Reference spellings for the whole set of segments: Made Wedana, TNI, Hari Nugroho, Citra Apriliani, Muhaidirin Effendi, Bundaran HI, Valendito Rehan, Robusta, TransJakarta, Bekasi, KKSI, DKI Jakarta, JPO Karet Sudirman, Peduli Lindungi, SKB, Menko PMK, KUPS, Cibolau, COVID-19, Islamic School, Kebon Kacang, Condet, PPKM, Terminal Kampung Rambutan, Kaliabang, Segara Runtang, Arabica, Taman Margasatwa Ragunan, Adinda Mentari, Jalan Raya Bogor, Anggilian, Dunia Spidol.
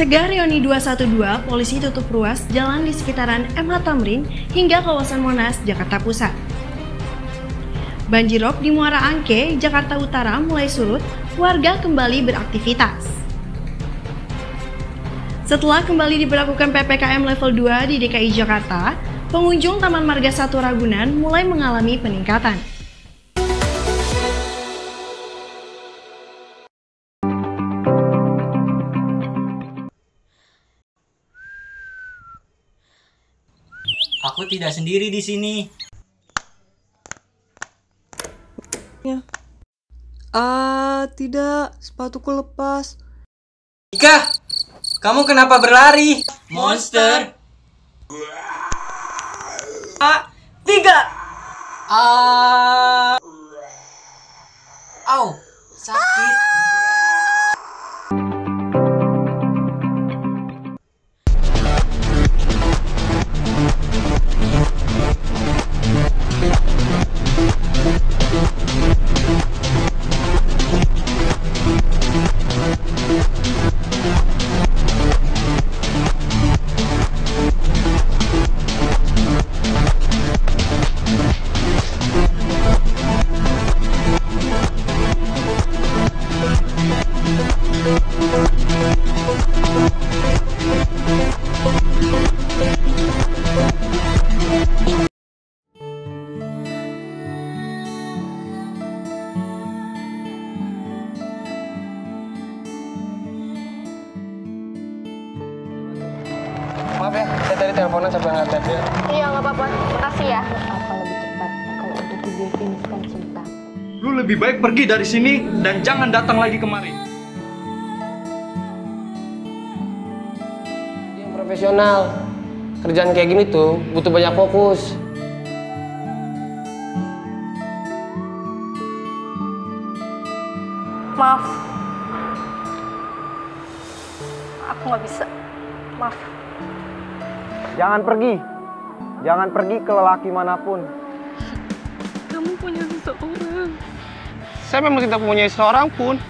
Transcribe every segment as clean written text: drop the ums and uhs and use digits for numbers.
Cegah Reuni 212, polisi tutup ruas jalan di sekitaran MH Thamrin hingga kawasan Monas, Jakarta Pusat. Banjirop di Muara Angke, Jakarta Utara mulai surut, warga kembali beraktivitas. Setelah kembali diberlakukan PPKM level 2 di DKI Jakarta, pengunjung Taman Margasatwa Ragunan mulai mengalami peningkatan. Aku tidak sendiri di sini. Tidak, sepatuku lepas. Ika, kamu kenapa berlari? Monster. Tiga. Au, sakit. Maaf ya, saya tadi teleponan sampai nggak tadi. Iya, nggak apa-apa. Makasih ya. Apa lebih cepat kalau untuk didefinisikan cinta? Lu lebih baik pergi dari sini dan jangan datang lagi kemari. Dia profesional. Kerjaan kayak gini tuh butuh banyak fokus. Maaf. Aku nggak bisa. Maaf. Jangan pergi ke lelaki manapun. Kamu punya seseorang. Saya memang tidak punya seorang pun.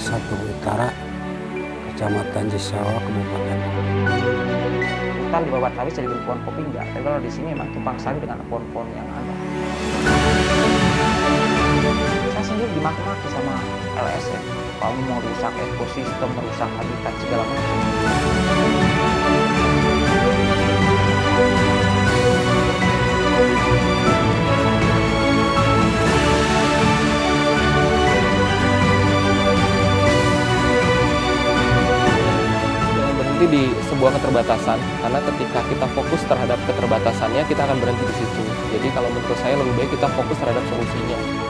Desa Tugu Utara, Kecamatan Cisawa, Kabupaten Hutan di bawah tawis jadi pohon kopi enggak, tapi kalau di sini memang tumpang sari dengan pohon-pohon yang ada. Saya sendiri dimaki-maki sama LSM, kamu mau rusak ekosistem, merusak habitat segala macam. Di sebuah keterbatasan, karena ketika kita fokus terhadap keterbatasannya, kita akan berhenti di situ. Jadi kalau menurut saya lebih baik kita fokus terhadap solusinya.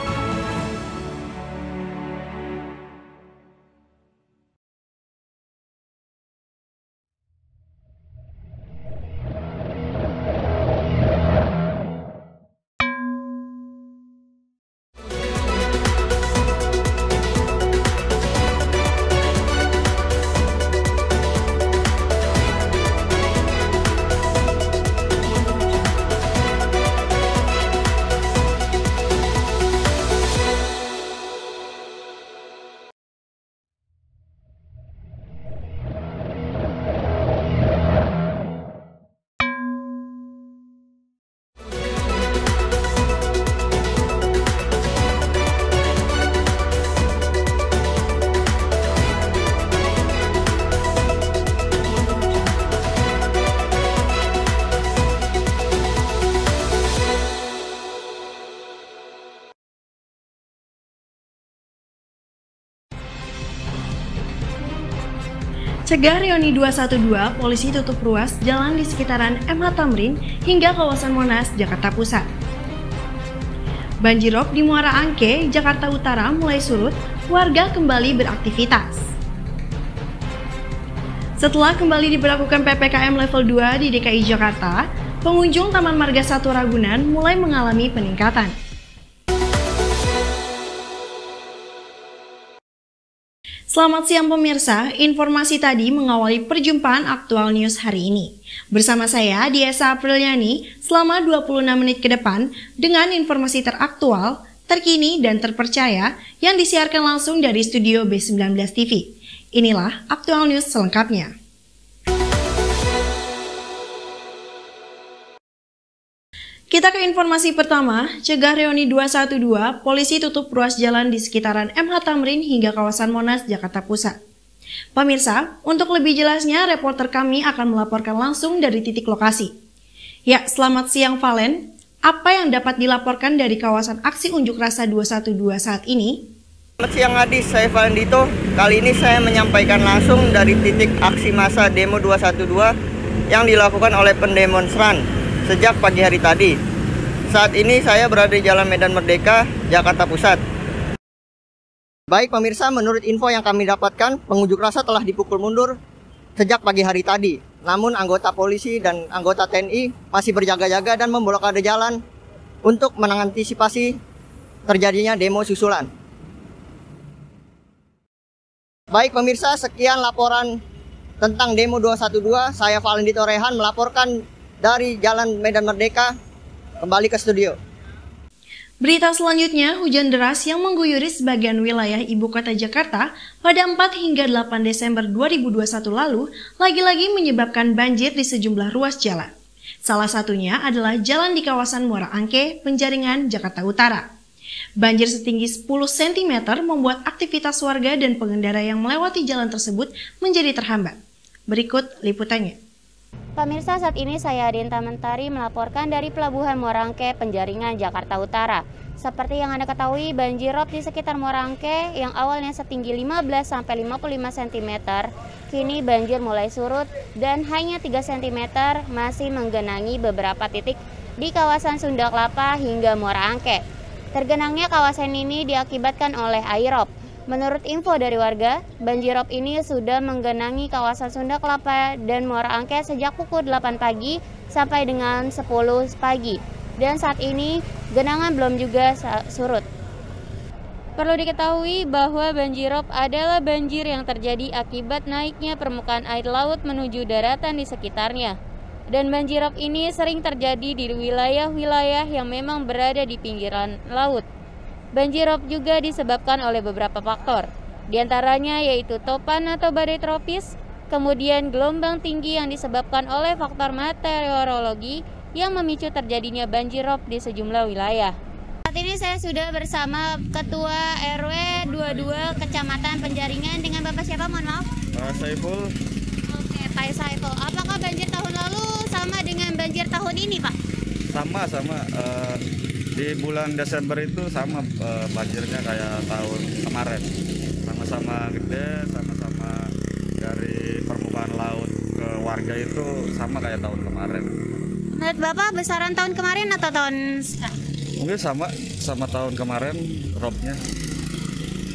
Cegah Reuni 212, polisi tutup ruas jalan di sekitaran MH Thamrin hingga kawasan Monas, Jakarta Pusat. Banjirop di Muara Angke, Jakarta Utara mulai surut, warga kembali beraktivitas. Setelah kembali diberlakukan PPKM level 2 di DKI Jakarta, pengunjung Taman Margasatwa Ragunan mulai mengalami peningkatan. Selamat siang pemirsa, informasi tadi mengawali perjumpaan Aktual News hari ini. Bersama saya, Dhea Apriliani, selama 26 menit ke depan dengan informasi teraktual, terkini, dan terpercaya yang disiarkan langsung dari studio B19 TV. Inilah Aktual News selengkapnya. Kita ke informasi pertama, cegah reuni 212, polisi tutup ruas jalan di sekitaran MH Thamrin hingga kawasan Monas, Jakarta Pusat. Pemirsa, untuk lebih jelasnya reporter kami akan melaporkan langsung dari titik lokasi. Ya, selamat siang Valen. Apa yang dapat dilaporkan dari kawasan aksi unjuk rasa 212 saat ini? Selamat siang Adis, saya Valendito. Kali ini saya menyampaikan langsung dari titik aksi massa demo 212 yang dilakukan oleh pendemonstran sejak pagi hari tadi. Saat ini saya berada di Jalan Medan Merdeka, Jakarta Pusat. Baik pemirsa, menurut info yang kami dapatkan, pengunjuk rasa telah dipukul mundur sejak pagi hari tadi. Namun anggota polisi dan anggota TNI masih berjaga-jaga dan memblokade jalan untuk mengantisipasi terjadinya demo susulan. Baik pemirsa, sekian laporan tentang demo 212. Saya Valendito Rehan melaporkan dari Jalan Medan Merdeka, kembali ke studio. Berita selanjutnya, hujan deras yang mengguyuri sebagian wilayah ibu kota Jakarta pada 4 hingga 8 Desember 2021 lalu, lagi-lagi menyebabkan banjir di sejumlah ruas jalan. Salah satunya adalah jalan di kawasan Muara Angke, Penjaringan, Jakarta Utara. Banjir setinggi 10 cm membuat aktivitas warga dan pengendara yang melewati jalan tersebut menjadi terhambat. Berikut liputannya. Pemirsa, saat ini saya Adinda Mentari melaporkan dari Pelabuhan Muara Angke, Penjaringan, Jakarta Utara. Seperti yang Anda ketahui, banjir rob di sekitar Muara Angke yang awalnya setinggi 15-55 cm, kini banjir mulai surut dan hanya 3 cm masih menggenangi beberapa titik di kawasan Sunda Kelapa hingga Muara Angke. Tergenangnya kawasan ini diakibatkan oleh air rob. Menurut info dari warga, banjir rob ini sudah menggenangi kawasan Sunda Kelapa dan Muara Angke sejak pukul 8 pagi sampai dengan 10 pagi. Dan saat ini genangan belum juga surut. Perlu diketahui bahwa banjir rob adalah banjir yang terjadi akibat naiknya permukaan air laut menuju daratan di sekitarnya. Dan banjir rob ini sering terjadi di wilayah-wilayah yang memang berada di pinggiran laut. Banjir rob juga disebabkan oleh beberapa faktor, diantaranya yaitu topan atau badai tropis, kemudian gelombang tinggi yang disebabkan oleh faktor meteorologi yang memicu terjadinya banjir rob di sejumlah wilayah. Saat ini saya sudah bersama Ketua RW 22 Kecamatan Penjaringan dengan Bapak siapa, mohon maaf? Pak Saiful. Oke, Pak Saiful. Apakah banjir tahun lalu sama dengan banjir tahun ini, Pak? Sama. Di bulan Desember itu sama banjirnya kayak tahun kemarin, sama-sama gede, sama-sama dari permukaan laut ke warga itu sama kayak tahun kemarin. Menurut Bapak besaran tahun kemarin atau tahun sekarang? Mungkin sama tahun kemarin robnya.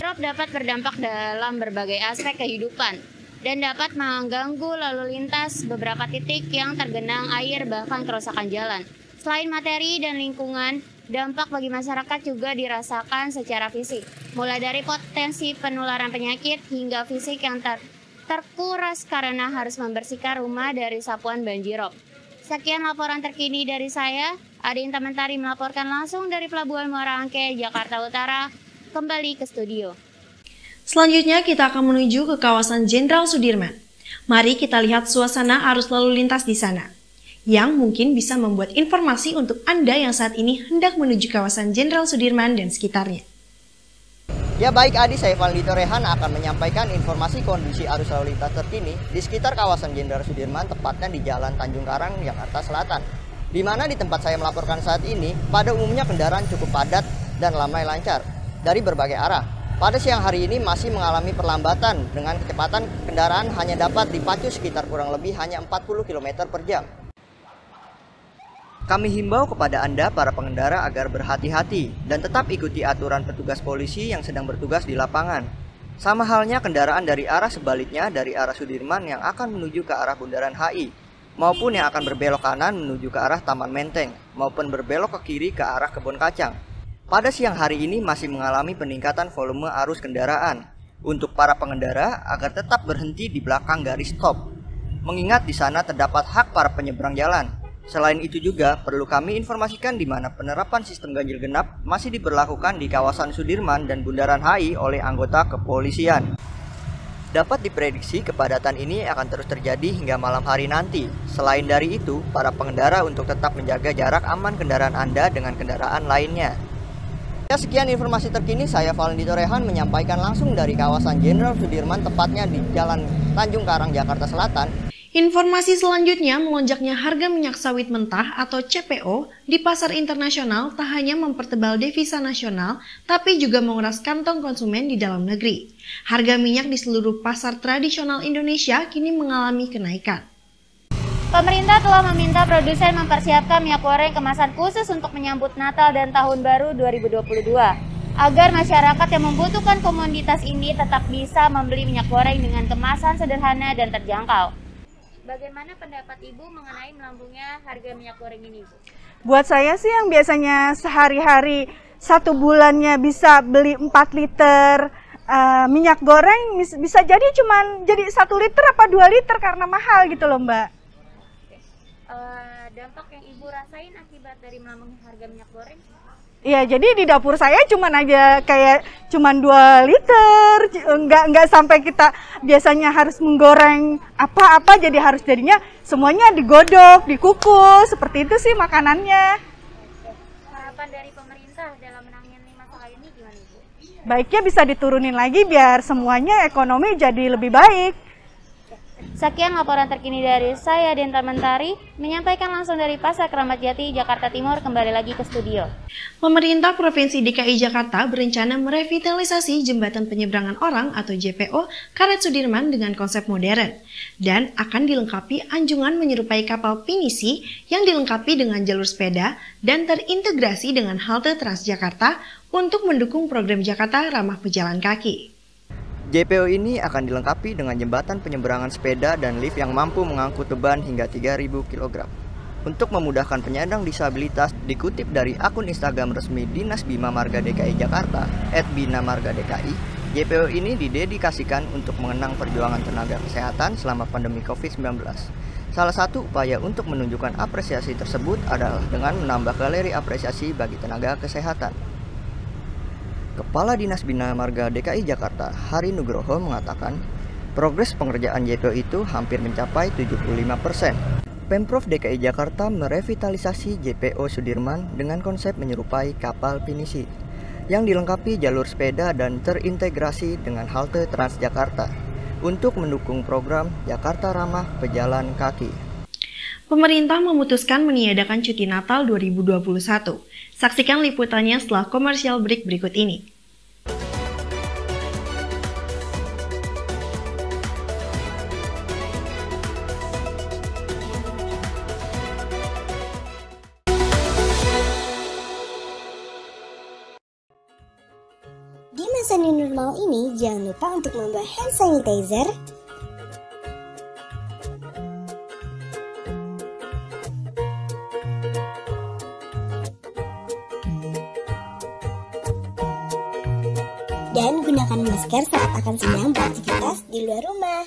Rob dapat berdampak dalam berbagai aspek kehidupan dan dapat mengganggu lalu lintas beberapa titik yang tergenang air bahkan kerusakan jalan. Selain materi dan lingkungan, dampak bagi masyarakat juga dirasakan secara fisik, mulai dari potensi penularan penyakit hingga fisik yang terkuras karena harus membersihkan rumah dari sapuan banjir rob. Sekian laporan terkini dari saya, Adinda Mentari melaporkan langsung dari Pelabuhan Muara Angke, Jakarta Utara, kembali ke studio. Selanjutnya kita akan menuju ke kawasan Jenderal Sudirman. Mari kita lihat suasana arus lalu lintas di sana, yang mungkin bisa membuat informasi untuk Anda yang saat ini hendak menuju kawasan Jenderal Sudirman dan sekitarnya. Ya baik Adi, saya Valendito Rehan akan menyampaikan informasi kondisi arus lalu lintas terkini di sekitar kawasan Jenderal Sudirman, tepatnya di Jalan Tanjung Karang, Jakarta Selatan. Di mana di tempat saya melaporkan saat ini, pada umumnya kendaraan cukup padat dan ramai lancar dari berbagai arah. Pada siang hari ini masih mengalami perlambatan dengan kecepatan kendaraan hanya dapat dipacu sekitar kurang lebih hanya 40 km per jam. Kami himbau kepada Anda para pengendara agar berhati-hati dan tetap ikuti aturan petugas polisi yang sedang bertugas di lapangan. Sama halnya kendaraan dari arah sebaliknya dari arah Sudirman yang akan menuju ke arah Bundaran HI. maupun yang akan berbelok kanan menuju ke arah Taman Menteng, maupun berbelok ke kiri ke arah Kebon Kacang. Pada siang hari ini masih mengalami peningkatan volume arus kendaraan untuk para pengendara agar tetap berhenti di belakang garis stop, mengingat di sana terdapat hak para penyeberang jalan. Selain itu juga perlu kami informasikan di mana penerapan sistem ganjil genap masih diberlakukan di kawasan Sudirman dan Bundaran HI oleh anggota kepolisian. Dapat diprediksi kepadatan ini akan terus terjadi hingga malam hari nanti. Selain dari itu, para pengendara untuk tetap menjaga jarak aman kendaraan Anda dengan kendaraan lainnya. Ya, sekian informasi terkini, saya Valendito Rehan menyampaikan langsung dari kawasan Jenderal Sudirman, tepatnya di Jalan Tanjung Karang, Jakarta Selatan. Informasi selanjutnya, melonjaknya harga minyak sawit mentah atau CPO di pasar internasional tak hanya mempertebal devisa nasional, tapi juga menguras kantong konsumen di dalam negeri. Harga minyak di seluruh pasar tradisional Indonesia kini mengalami kenaikan. Pemerintah telah meminta produsen mempersiapkan minyak goreng kemasan khusus untuk menyambut Natal dan Tahun Baru 2022, agar masyarakat yang membutuhkan komoditas ini tetap bisa membeli minyak goreng dengan kemasan sederhana dan terjangkau. Bagaimana pendapat Ibu mengenai melambungnya harga minyak goreng ini, Bu? Buat saya sih, yang biasanya sehari-hari satu bulannya bisa beli 4 liter minyak goreng, bisa jadi cuman jadi 1 liter apa 2 liter karena mahal gitu loh, Mbak. Dampak yang Ibu rasain akibat dari melambungnya harga minyak goreng? Iya, jadi di dapur saya cuman 2 liter, nggak sampai kita biasanya harus menggoreng apa-apa, jadi jadinya semuanya digodok, dikukus, seperti itu sih makanannya. Harapan dari pemerintah dalam menangani masalah ini gimana, Bu? Baiknya bisa diturunin lagi biar semuanya ekonomi jadi lebih baik. Sekian laporan terkini dari saya, Adinda Mentari, menyampaikan langsung dari Pasar Keramat Jati, Jakarta Timur, kembali lagi ke studio. Pemerintah Provinsi DKI Jakarta berencana merevitalisasi jembatan penyeberangan orang atau JPO Karet Sudirman dengan konsep modern dan akan dilengkapi anjungan menyerupai kapal pinisi yang dilengkapi dengan jalur sepeda dan terintegrasi dengan halte TransJakarta untuk mendukung program Jakarta Ramah Pejalan Kaki. JPO ini akan dilengkapi dengan jembatan penyeberangan sepeda dan lift yang mampu mengangkut beban hingga 3.000 kg. Untuk memudahkan penyandang disabilitas, dikutip dari akun Instagram resmi Dinas Bina Marga DKI Jakarta, @binamargaDKI, JPO ini didedikasikan untuk mengenang perjuangan tenaga kesehatan selama pandemi COVID-19. Salah satu upaya untuk menunjukkan apresiasi tersebut adalah dengan menambah galeri apresiasi bagi tenaga kesehatan. Kepala Dinas Bina Marga DKI Jakarta, Hari Nugroho, mengatakan progres pengerjaan JPO itu hampir mencapai 75%. Pemprov DKI Jakarta merevitalisasi JPO Sudirman dengan konsep menyerupai kapal pinisi yang dilengkapi jalur sepeda dan terintegrasi dengan halte TransJakarta untuk mendukung program Jakarta Ramah Pejalan Kaki. Pemerintah memutuskan meniadakan cuti Natal 2021. Saksikan liputannya setelah komersial break berikut ini. Di masa new normal ini, jangan lupa untuk membawa hand sanitizer, dan gunakan masker saat akan sedang beraktivitas di luar rumah.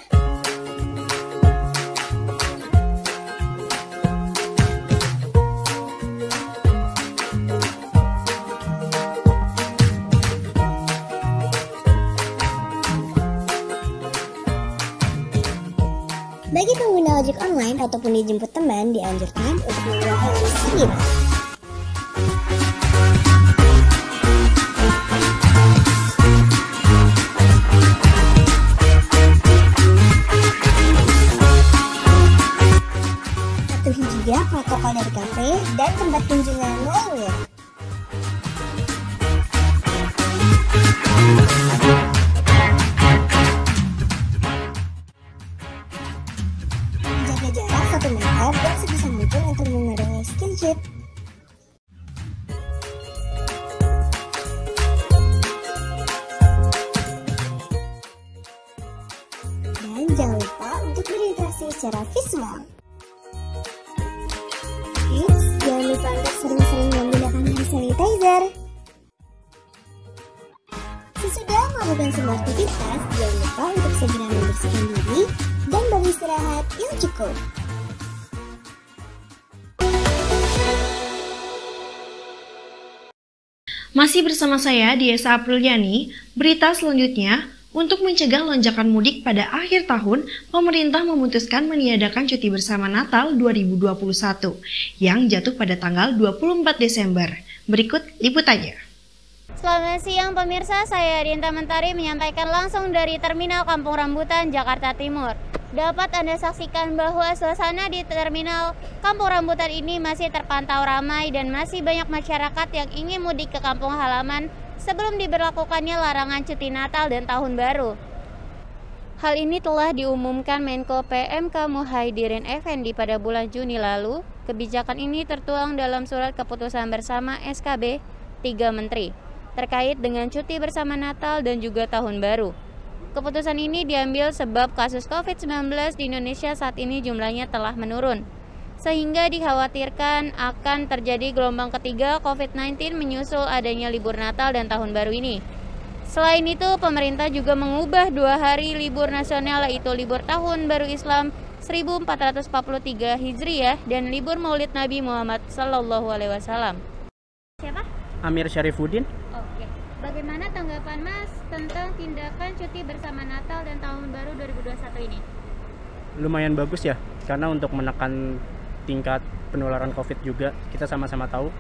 Bagi pengguna ojek online ataupun dijemput teman, dianjurkan untuk menggunakan masker. Protokol dari kafe dan tempat kunjungan lainnya. Jaga jarak 1 meter dan sebisa mungkin untuk mengurangi skincare. Dan jangan lupa untuk berinteraksi secara visual. belajar. Sesudah melakukan semua aktivitas, jangan lupa untuk segera membersihkan diri dan beristirahat yang cukup. Masih bersama saya, Dhea Apriliani. Berita selanjutnya, untuk mencegah lonjakan mudik pada akhir tahun, pemerintah memutuskan meniadakan cuti bersama Natal 2021 yang jatuh pada tanggal 24 Desember. Berikut liputannya. Selamat siang pemirsa, saya Adinda Mentari menyampaikan langsung dari Terminal Kampung Rambutan, Jakarta Timur. Dapat Anda saksikan bahwa suasana di Terminal Kampung Rambutan ini masih terpantau ramai dan masih banyak masyarakat yang ingin mudik ke kampung halaman sebelum diberlakukannya larangan cuti Natal dan Tahun Baru. Hal ini telah diumumkan Menko PMK Muhaidirin Effendi pada bulan Juni lalu. Kebijakan ini tertuang dalam surat keputusan bersama SKB 3 Menteri terkait dengan cuti bersama Natal dan juga Tahun Baru. Keputusan ini diambil sebab kasus COVID-19 di Indonesia saat ini jumlahnya telah menurun, sehingga dikhawatirkan akan terjadi gelombang ketiga COVID-19 menyusul adanya libur Natal dan Tahun Baru ini. Selain itu, pemerintah juga mengubah 2 hari libur nasional, yaitu libur Tahun Baru Islam 1443 Hijriah dan libur Maulid Nabi Muhammad SAW. Siapa? Amir Syarifuddin. Oke. Bagaimana tanggapan Mas tentang tindakan cuti bersama Natal dan Tahun Baru 2021 ini? Lumayan bagus ya, karena untuk menekan tingkat penularan COVID juga. Kita sama-sama tahu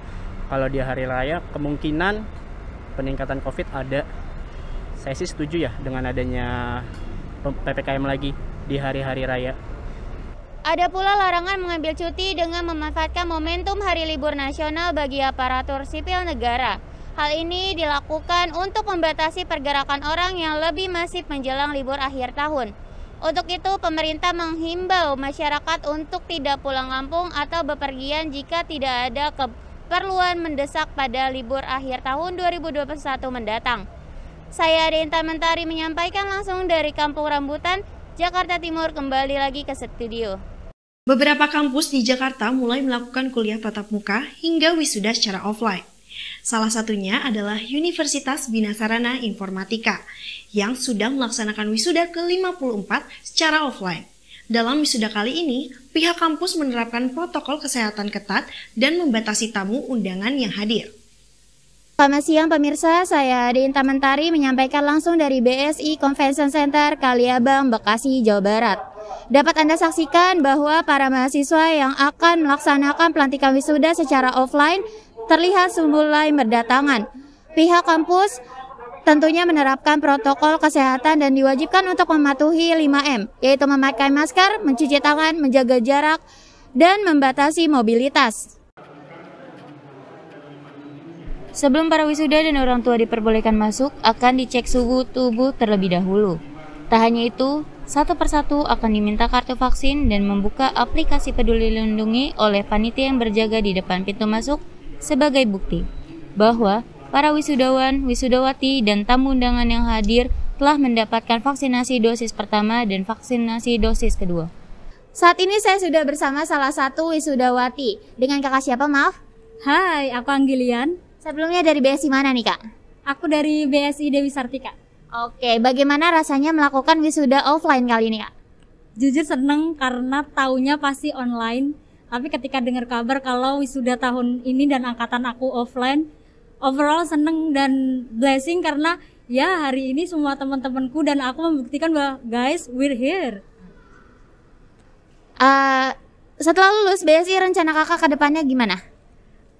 kalau di hari raya kemungkinan peningkatan COVID ada. Saya sih setuju ya dengan adanya PPKM lagi di hari-hari raya. Ada pula larangan mengambil cuti dengan memanfaatkan momentum hari libur nasional bagi aparatur sipil negara. Hal ini dilakukan untuk membatasi pergerakan orang yang lebih masif menjelang libur akhir tahun. Untuk itu, pemerintah menghimbau masyarakat untuk tidak pulang kampung atau bepergian jika tidak ada keperluan mendesak pada libur akhir tahun 2021 mendatang. Saya Adinda Mentari menyampaikan langsung dari Kampung Rambutan, Jakarta Timur, kembali lagi ke studio. Beberapa kampus di Jakarta mulai melakukan kuliah tatap muka hingga wisuda secara offline. Salah satunya adalah Universitas Bina Sarana Informatika yang sudah melaksanakan wisuda ke-54 secara offline. Dalam wisuda kali ini, pihak kampus menerapkan protokol kesehatan ketat dan membatasi tamu undangan yang hadir. Selamat siang pemirsa, saya Adinda Mentari menyampaikan langsung dari BSI Convention Center, Kaliabang, Bekasi, Jawa Barat. Dapat Anda saksikan bahwa para mahasiswa yang akan melaksanakan pelantikan wisuda secara offline terlihat mulai berdatangan. Pihak kampus tentunya menerapkan protokol kesehatan dan diwajibkan untuk mematuhi 5M, yaitu memakai masker, mencuci tangan, menjaga jarak, dan membatasi mobilitas. Sebelum para wisuda dan orang tua diperbolehkan masuk, akan dicek suhu tubuh terlebih dahulu. Tak hanya itu, satu persatu akan diminta kartu vaksin dan membuka aplikasi Peduli Lindungi oleh panitia yang berjaga di depan pintu masuk sebagai bukti bahwa para wisudawan, wisudawati, dan tamu undangan yang hadir telah mendapatkan vaksinasi dosis pertama dan vaksinasi dosis kedua. Saat ini saya sudah bersama salah satu wisudawati. Dengan kakak siapa, maaf? Hai, aku Anggilian. Sebelumnya dari BSI mana nih, Kak? Aku dari BSI Dewi Sartika. Oke, bagaimana rasanya melakukan wisuda offline kali ini, Kak? Jujur seneng karena taunya pasti online. Tapi ketika dengar kabar kalau wisuda tahun ini dan angkatan aku offline, overall seneng dan blessing karena ya hari ini semua teman-temanku dan aku membuktikan bahwa guys, we're here. Setelah lulus BSI, rencana kakak ke depannya gimana?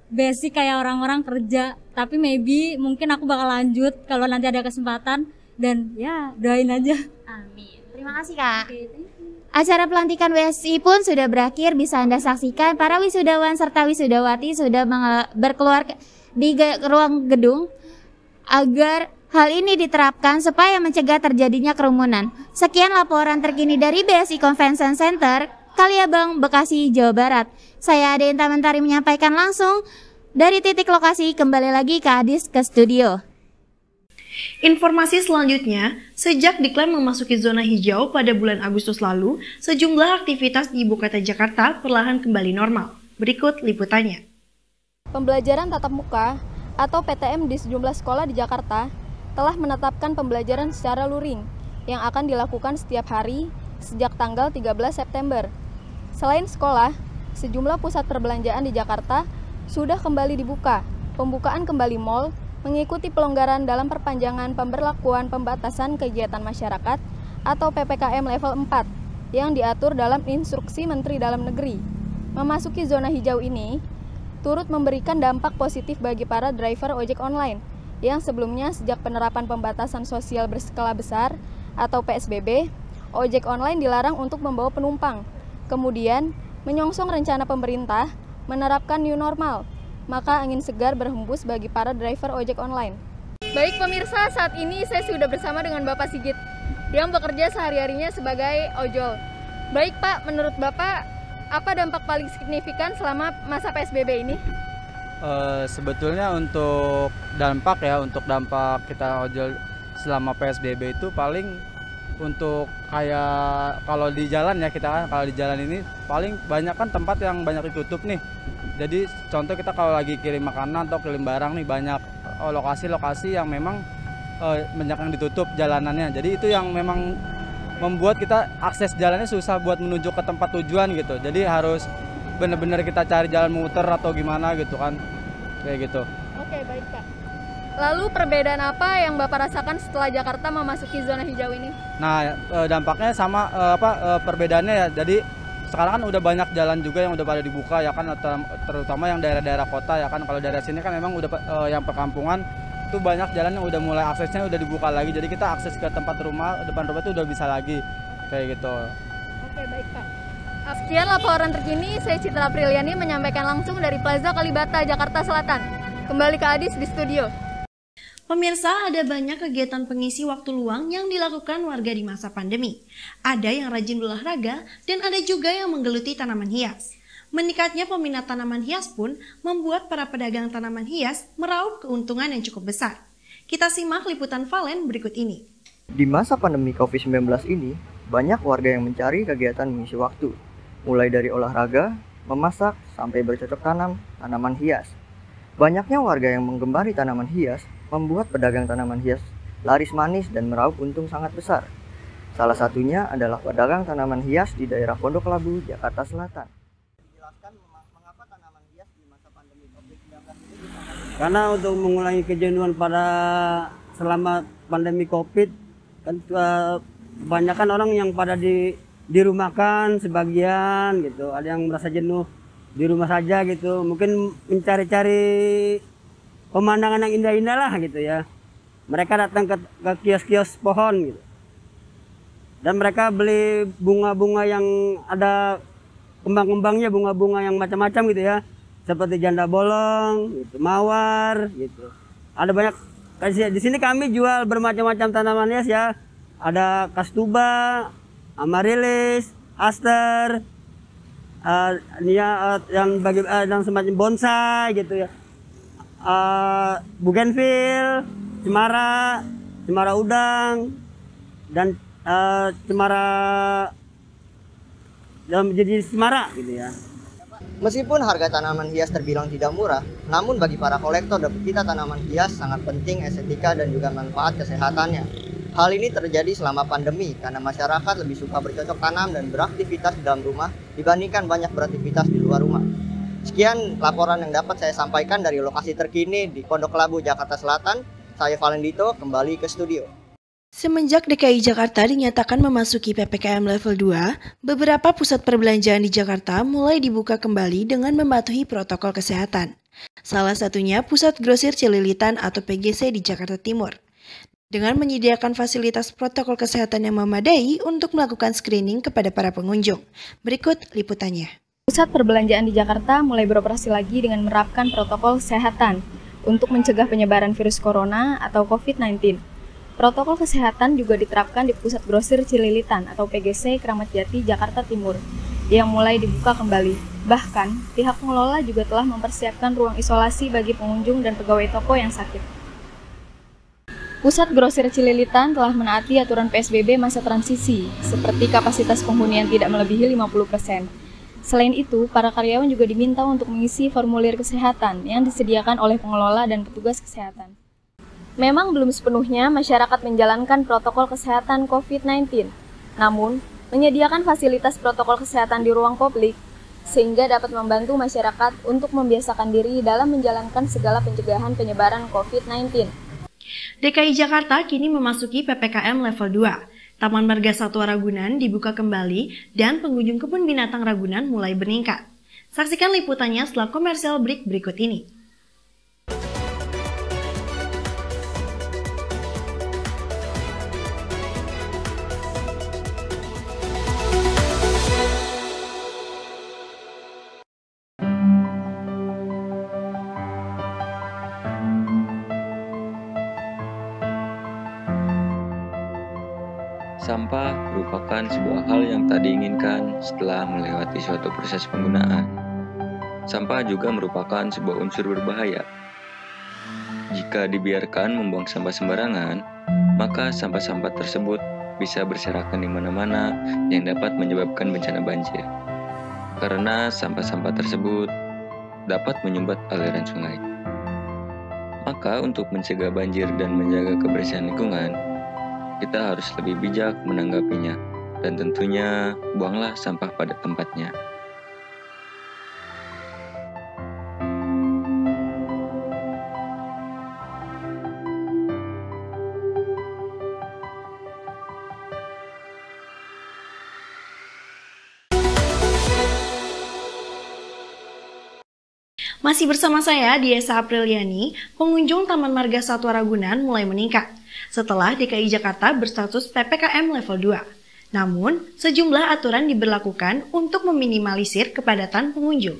BSI kayak orang-orang kerja, tapi maybe mungkin aku bakal lanjut kalau nanti ada kesempatan. Dan ya doain aja. Amin. Terima kasih, Kak. Okay, thank you. Acara pelantikan BSI pun sudah berakhir, bisa Anda saksikan para wisudawan serta wisudawati sudah berkeluar di ruang gedung agar hal ini diterapkan supaya mencegah terjadinya kerumunan. Sekian laporan terkini dari BSI Convention Center, Kaliabang, Bekasi, Jawa Barat. Saya Adinda Mentari menyampaikan langsung dari titik lokasi, kembali lagi ke Adis ke studio. Informasi selanjutnya, sejak diklaim memasuki zona hijau pada bulan Agustus lalu, sejumlah aktivitas di ibu kota Jakarta perlahan kembali normal. Berikut liputannya. Pembelajaran tatap muka atau PTM di sejumlah sekolah di Jakarta telah menetapkan pembelajaran secara luring yang akan dilakukan setiap hari sejak tanggal 13 September. Selain sekolah, sejumlah pusat perbelanjaan di Jakarta sudah kembali dibuka. Pembukaan kembali mal mengikuti pelonggaran dalam perpanjangan pemberlakuan pembatasan kegiatan masyarakat atau PPKM level 4 yang diatur dalam instruksi Menteri Dalam Negeri. Memasuki zona hijau ini turut memberikan dampak positif bagi para driver ojek online yang sebelumnya sejak penerapan pembatasan sosial berskala besar atau PSBB, ojek online dilarang untuk membawa penumpang. Kemudian, menyongsong rencana pemerintah menerapkan new normal, maka angin segar berhembus bagi para driver ojek online. Baik pemirsa, saat ini saya sudah bersama dengan Bapak Sigit yang bekerja sehari-harinya sebagai ojol. Baik Pak, menurut Bapak, apa dampak paling signifikan selama masa PSBB ini? Sebetulnya untuk dampak kita ojol selama PSBB itu paling untuk kayak kalau di jalan ya kalau di jalan ini paling banyak kan tempat yang banyak ditutup nih. Jadi contoh kita kalau lagi kirim makanan atau kirim barang nih banyak lokasi-lokasi yang memang banyak yang ditutup jalanannya. Jadi itu yang memang membuat kita akses jalannya susah buat menuju ke tempat tujuan gitu. Jadi harus bener-bener kita cari jalan muter atau gimana gitu kan. Kayak gitu. Oke, baik Kak. Lalu perbedaan apa yang Bapak rasakan setelah Jakarta memasuki zona hijau ini? Nah, dampaknya sama perbedaannya ya. Jadi sekarang kan udah banyak jalan juga yang udah pada dibuka ya kan, terutama yang daerah-daerah kota ya kan. Kalau daerah sini kan memang udah yang perkampungan itu banyak jalan yang udah mulai aksesnya udah dibuka lagi, jadi kita akses ke tempat rumah, depan rumah itu udah bisa lagi, kayak gitu. Oke baik Pak. Sekian laporan terkini, saya Citra Apriliani menyampaikan langsung dari Plaza Kalibata, Jakarta Selatan. Kembali ke Adis di studio. Pemirsa, ada banyak kegiatan pengisi waktu luang yang dilakukan warga di masa pandemi. Ada yang rajin berolahraga dan ada juga yang menggeluti tanaman hias. Meningkatnya peminat tanaman hias pun membuat para pedagang tanaman hias meraup keuntungan yang cukup besar. Kita simak liputan Valen berikut ini. Di masa pandemi COVID-19 ini, banyak warga yang mencari kegiatan mengisi waktu, mulai dari olahraga, memasak, sampai bercocok tanam tanaman hias. Banyaknya warga yang menggemari tanaman hias membuat pedagang tanaman hias laris manis dan meraup untung sangat besar. Salah satunya adalah pedagang tanaman hias di daerah Pondok Labu, Jakarta Selatan. Karena untuk mengulangi kejenuhan pada selama pandemi COVID, kebanyakan orang yang pada dirumahkan sebagian gitu, ada yang merasa jenuh di rumah saja gitu, mungkin mencari-cari pemandangan yang indah-indah lah gitu ya. Mereka datang ke kios-kios pohon gitu, dan mereka beli bunga-bunga yang ada kembang-kembangnya, bunga-bunga yang macam-macam gitu ya. Seperti janda bolong, gitu, mawar, gitu. Ada banyak. Di sini kami jual bermacam-macam tanaman hias ya. Ada kastuba, amarilis, aster, yang semacam bonsai gitu ya. Bugenvil, cemara udang, dan dalam jenis cemara gitu ya. Meskipun harga tanaman hias terbilang tidak murah, namun bagi para kolektor dan pecinta tanaman hias sangat penting estetika dan juga manfaat kesehatannya. Hal ini terjadi selama pandemi karena masyarakat lebih suka bercocok tanam dan beraktivitas di dalam rumah dibandingkan banyak beraktivitas di luar rumah. Sekian laporan yang dapat saya sampaikan dari lokasi terkini di Pondok Labu, Jakarta Selatan. Saya Valendito, kembali ke studio. Semenjak DKI Jakarta dinyatakan memasuki PPKM level 2, beberapa pusat perbelanjaan di Jakarta mulai dibuka kembali dengan mematuhi protokol kesehatan. Salah satunya Pusat Grosir Cililitan atau PGC di Jakarta Timur, dengan menyediakan fasilitas protokol kesehatan yang memadai untuk melakukan screening kepada para pengunjung. Berikut liputannya. Pusat perbelanjaan di Jakarta mulai beroperasi lagi dengan menerapkan protokol kesehatan untuk mencegah penyebaran virus corona atau COVID-19. Protokol kesehatan juga diterapkan di Pusat Grosir Cililitan atau PGC Keramat Jati, Jakarta Timur, yang mulai dibuka kembali. Bahkan, pihak pengelola juga telah mempersiapkan ruang isolasi bagi pengunjung dan pegawai toko yang sakit. Pusat Grosir Cililitan telah menaati aturan PSBB masa transisi, seperti kapasitas penghunian tidak melebihi 50%. Selain itu, para karyawan juga diminta untuk mengisi formulir kesehatan yang disediakan oleh pengelola dan petugas kesehatan. Memang belum sepenuhnya masyarakat menjalankan protokol kesehatan COVID-19, namun menyediakan fasilitas protokol kesehatan di ruang publik sehingga dapat membantu masyarakat untuk membiasakan diri dalam menjalankan segala pencegahan penyebaran COVID-19. DKI Jakarta kini memasuki PPKM level 2. Taman Margasatwa Ragunan dibuka kembali dan pengunjung kebun binatang Ragunan mulai meningkat. Saksikan liputannya setelah komersial break berikut ini. Sampah merupakan sebuah hal yang tak diinginkan setelah melewati suatu proses penggunaan. Sampah juga merupakan sebuah unsur berbahaya. Jika dibiarkan membuang sampah sembarangan, maka sampah-sampah tersebut bisa berserakan di mana-mana yang dapat menyebabkan bencana banjir. Karena sampah-sampah tersebut dapat menyumbat aliran sungai. Maka untuk mencegah banjir dan menjaga kebersihan lingkungan, kita harus lebih bijak menanggapinya, dan tentunya buanglah sampah pada tempatnya. Masih bersama saya, Dhea Apriliani, pengunjung Taman Margasatwa Ragunan mulai meningkat setelah DKI Jakarta berstatus PPKM level 2. Namun, sejumlah aturan diberlakukan untuk meminimalisir kepadatan pengunjung.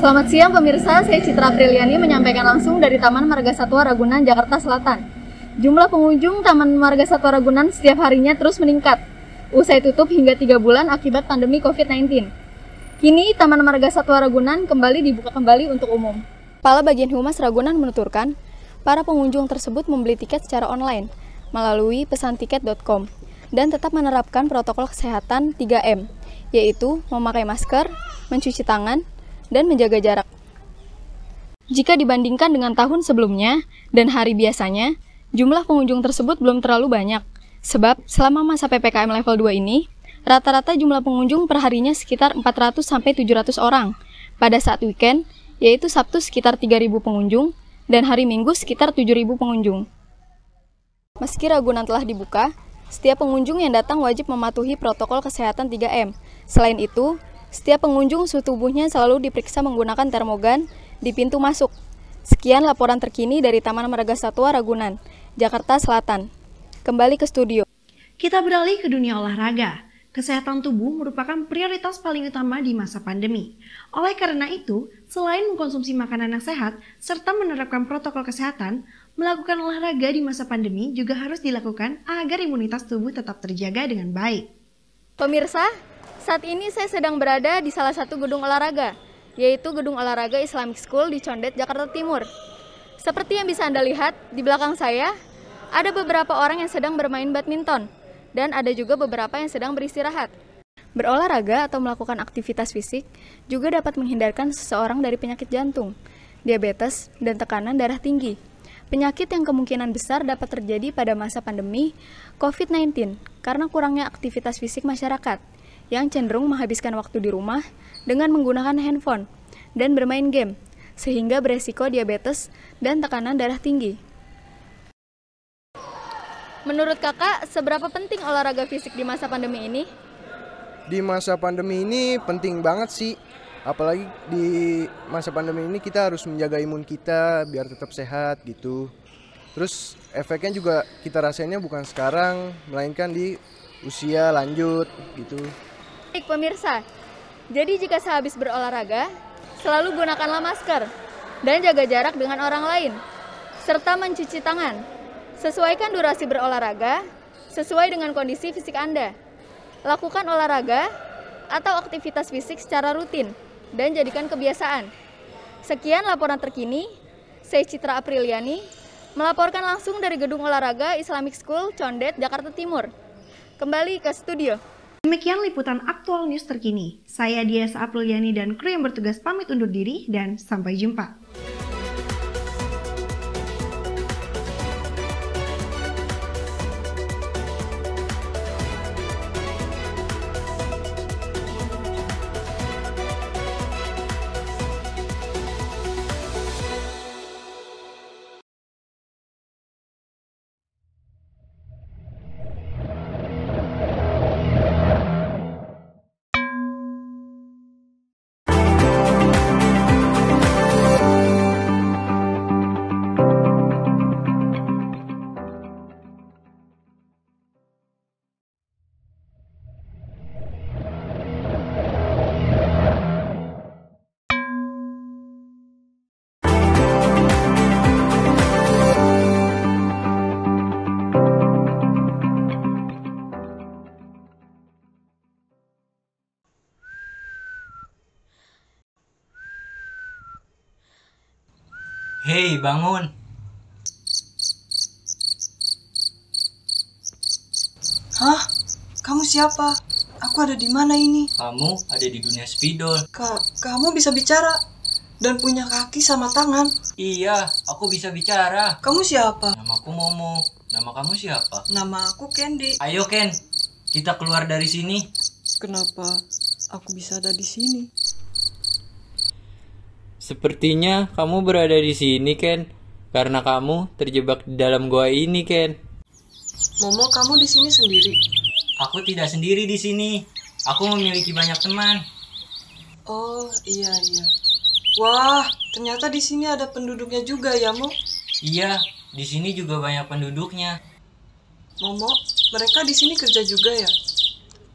Selamat siang pemirsa, saya Citra Apriliani menyampaikan langsung dari Taman Margasatwa Ragunan, Jakarta Selatan. Jumlah pengunjung Taman Margasatwa Ragunan setiap harinya terus meningkat, usai tutup hingga 3 bulan akibat pandemi COVID-19. Kini, Taman Margasatwa Ragunan kembali dibuka kembali untuk umum. Kepala Bagian Humas Ragunan menuturkan, para pengunjung tersebut membeli tiket secara online melalui pesantiket.com dan tetap menerapkan protokol kesehatan 3M, yaitu memakai masker, mencuci tangan, dan menjaga jarak. Jika dibandingkan dengan tahun sebelumnya dan hari biasanya, jumlah pengunjung tersebut belum terlalu banyak, sebab selama masa PPKM level 2 ini, rata-rata jumlah pengunjung perharinya sekitar 400-700 orang pada saat weekend, yaitu Sabtu sekitar 3.000 pengunjung dan hari Minggu sekitar 7.000 pengunjung. Meski Ragunan telah dibuka, setiap pengunjung yang datang wajib mematuhi protokol kesehatan 3M. Selain itu, setiap pengunjung suhu tubuhnya selalu diperiksa menggunakan termogan di pintu masuk. Sekian laporan terkini dari Taman Margasatwa Ragunan, Jakarta Selatan. Kembali ke studio. Kita beralih ke dunia olahraga. Kesehatan tubuh merupakan prioritas paling utama di masa pandemi. Oleh karena itu, selain mengkonsumsi makanan yang sehat serta menerapkan protokol kesehatan, melakukan olahraga di masa pandemi juga harus dilakukan agar imunitas tubuh tetap terjaga dengan baik. Pemirsa, saat ini saya sedang berada di salah satu gedung olahraga, yaitu Gedung Olahraga Islamic School di Condet, Jakarta Timur. Seperti yang bisa Anda lihat, di belakang saya ada beberapa orang yang sedang bermain badminton. Dan ada juga beberapa yang sedang beristirahat. Berolahraga atau melakukan aktivitas fisik juga dapat menghindarkan seseorang dari penyakit jantung, diabetes, dan tekanan darah tinggi. Penyakit yang kemungkinan besar dapat terjadi pada masa pandemi COVID-19 karena kurangnya aktivitas fisik masyarakat yang cenderung menghabiskan waktu di rumah dengan menggunakan handphone dan bermain game, sehingga beresiko diabetes dan tekanan darah tinggi. Menurut kakak, seberapa penting olahraga fisik di masa pandemi ini? Di masa pandemi ini penting banget sih. Apalagi di masa pandemi ini kita harus menjaga imun kita biar tetap sehat gitu. Terus efeknya juga kita rasainnya bukan sekarang, melainkan di usia lanjut gitu. Baik pemirsa, jadi jika sehabis berolahraga, selalu gunakanlah masker dan jaga jarak dengan orang lain, serta mencuci tangan. Sesuaikan durasi berolahraga sesuai dengan kondisi fisik Anda. Lakukan olahraga atau aktivitas fisik secara rutin dan jadikan kebiasaan. Sekian laporan terkini, saya Citra Apriliani melaporkan langsung dari Gedung Olahraga Islamic School Condet, Jakarta Timur. Kembali ke studio. Demikian liputan Aktual News terkini. Saya Dhea Apriliani dan kru yang bertugas pamit undur diri dan sampai jumpa. Hei, bangun. Hah? Kamu siapa? Aku ada di mana ini? Kamu ada di dunia spidol. Kamu bisa bicara dan punya kaki sama tangan. Iya, aku bisa bicara. Kamu siapa? Nama aku Momo. Nama kamu siapa? Nama aku Candy. Ayo Ken, kita keluar dari sini. Kenapa aku bisa ada di sini? Sepertinya kamu berada di sini, Ken. Karena kamu terjebak di dalam goa ini, Ken. Momo, kamu di sini sendiri? Aku tidak sendiri di sini. Aku memiliki banyak teman. Oh, iya. Wah, ternyata di sini ada penduduknya juga ya, Mo? Iya, di sini juga banyak penduduknya. Momo, mereka di sini kerja juga ya?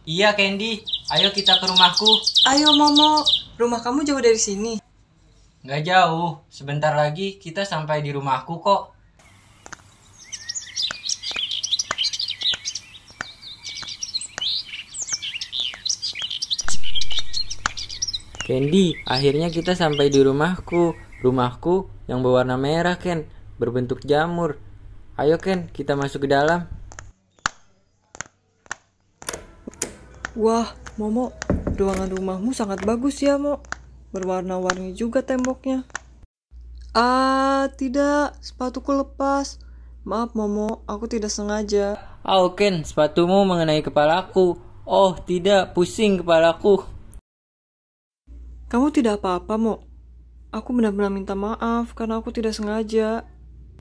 Iya, Candy. Ayo kita ke rumahku. Ayo, Momo. Rumah kamu jauh dari sini. Nggak jauh, sebentar lagi kita sampai di rumahku kok. Candy, akhirnya kita sampai di rumahku. Rumahku yang berwarna merah, Ken, berbentuk jamur. Ayo Ken, kita masuk ke dalam. Wah, Momo, ruangan rumahmu sangat bagus ya, Mo. Berwarna-warni juga temboknya. Ah, tidak. Sepatuku lepas. Maaf, Momo. Aku tidak sengaja. Oh, Ken. Sepatumu mengenai kepalaku. Oh, tidak. Pusing kepalaku. Kamu tidak apa-apa, Mo. Aku benar-benar minta maaf karena aku tidak sengaja.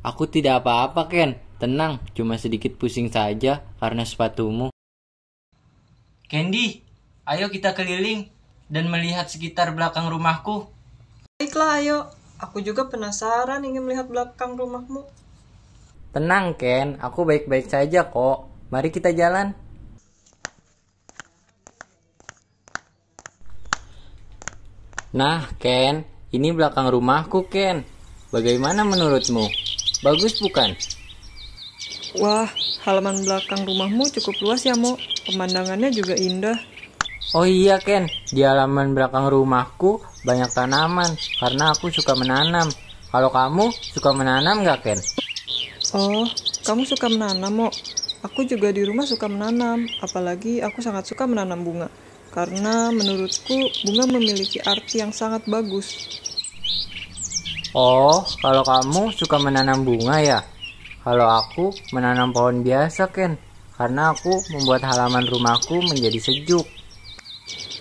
Aku tidak apa-apa, Ken. Tenang. Cuma sedikit pusing saja karena sepatumu. Candy, ayo kita keliling dan melihat sekitar belakang rumahku. Baiklah, ayo. Aku juga penasaran ingin melihat belakang rumahmu. Tenang, Ken. Aku baik-baik saja kok. Mari kita jalan. Nah, Ken. Ini belakang rumahku, Ken. Bagaimana menurutmu? Bagus bukan? Wah, halaman belakang rumahmu cukup luas ya, Mo. Pemandangannya juga indah. Oh iya Ken, di halaman belakang rumahku banyak tanaman karena aku suka menanam. Kalau kamu suka menanam nggak Ken? Oh, kamu suka menanam Mo. Aku juga di rumah suka menanam, apalagi aku sangat suka menanam bunga. Karena menurutku bunga memiliki arti yang sangat bagus. Oh, kalau kamu suka menanam bunga ya? Kalau aku menanam pohon biasa Ken, karena aku membuat halaman rumahku menjadi sejuk.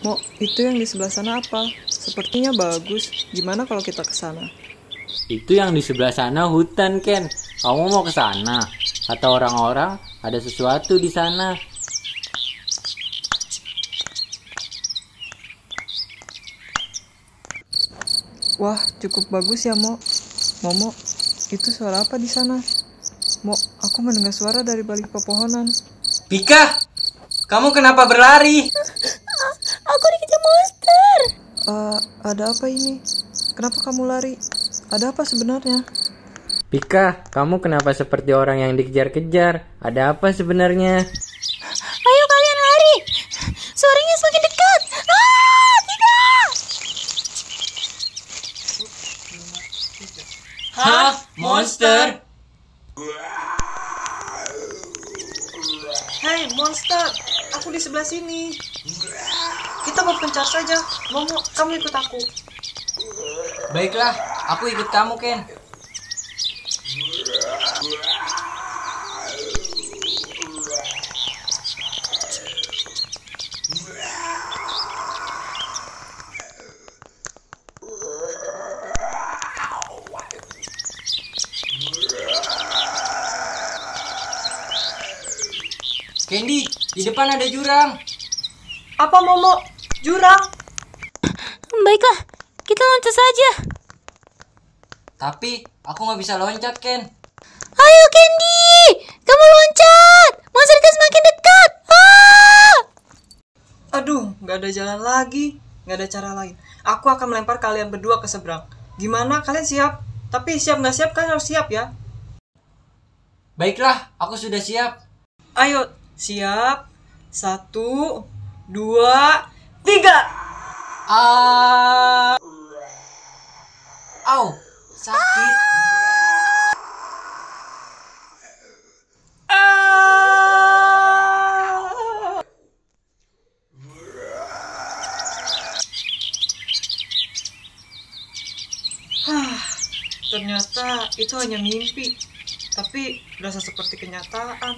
Mo, itu yang di sebelah sana apa? Sepertinya bagus. Gimana kalau kita ke sana? Itu yang di sebelah sana hutan, Ken. Kamu mau ke sana? Kata orang-orang, ada sesuatu di sana. Wah, cukup bagus ya, Mo. Momo, itu suara apa di sana? Mo, aku mendengar suara dari balik pepohonan. Pika, kamu kenapa berlari? Aku dikejar monster. Ada apa ini? Kenapa kamu lari? Ada apa sebenarnya? Pika, kamu kenapa seperti orang yang dikejar-kejar? Ada apa sebenarnya? Ayo kalian lari. Suaranya semakin dekat. Ah, tidak. Hah? Monster? Hei monster, aku di sebelah sini. Kita berpencar saja. Momo, kamu ikut aku. Baiklah, aku ikut kamu, Ken. Candy, di depan ada jurang. Apa, Momo? Jurang? Baiklah, kita loncat saja. Tapi, aku nggak bisa loncat, Ken. Ayo, Candy! Kamu loncat! Monster kan semakin dekat! Ah! Aduh, nggak ada jalan lagi. Nggak ada cara lain. Aku akan melempar kalian berdua ke seberang. Gimana? Kalian siap? Tapi siap nggak siap, kalian harus siap ya. Baiklah, aku sudah siap. Ayo. Siap, 1, 2, 3. Au, sakit. Ternyata itu hanya mimpi, tapi berasa seperti kenyataan.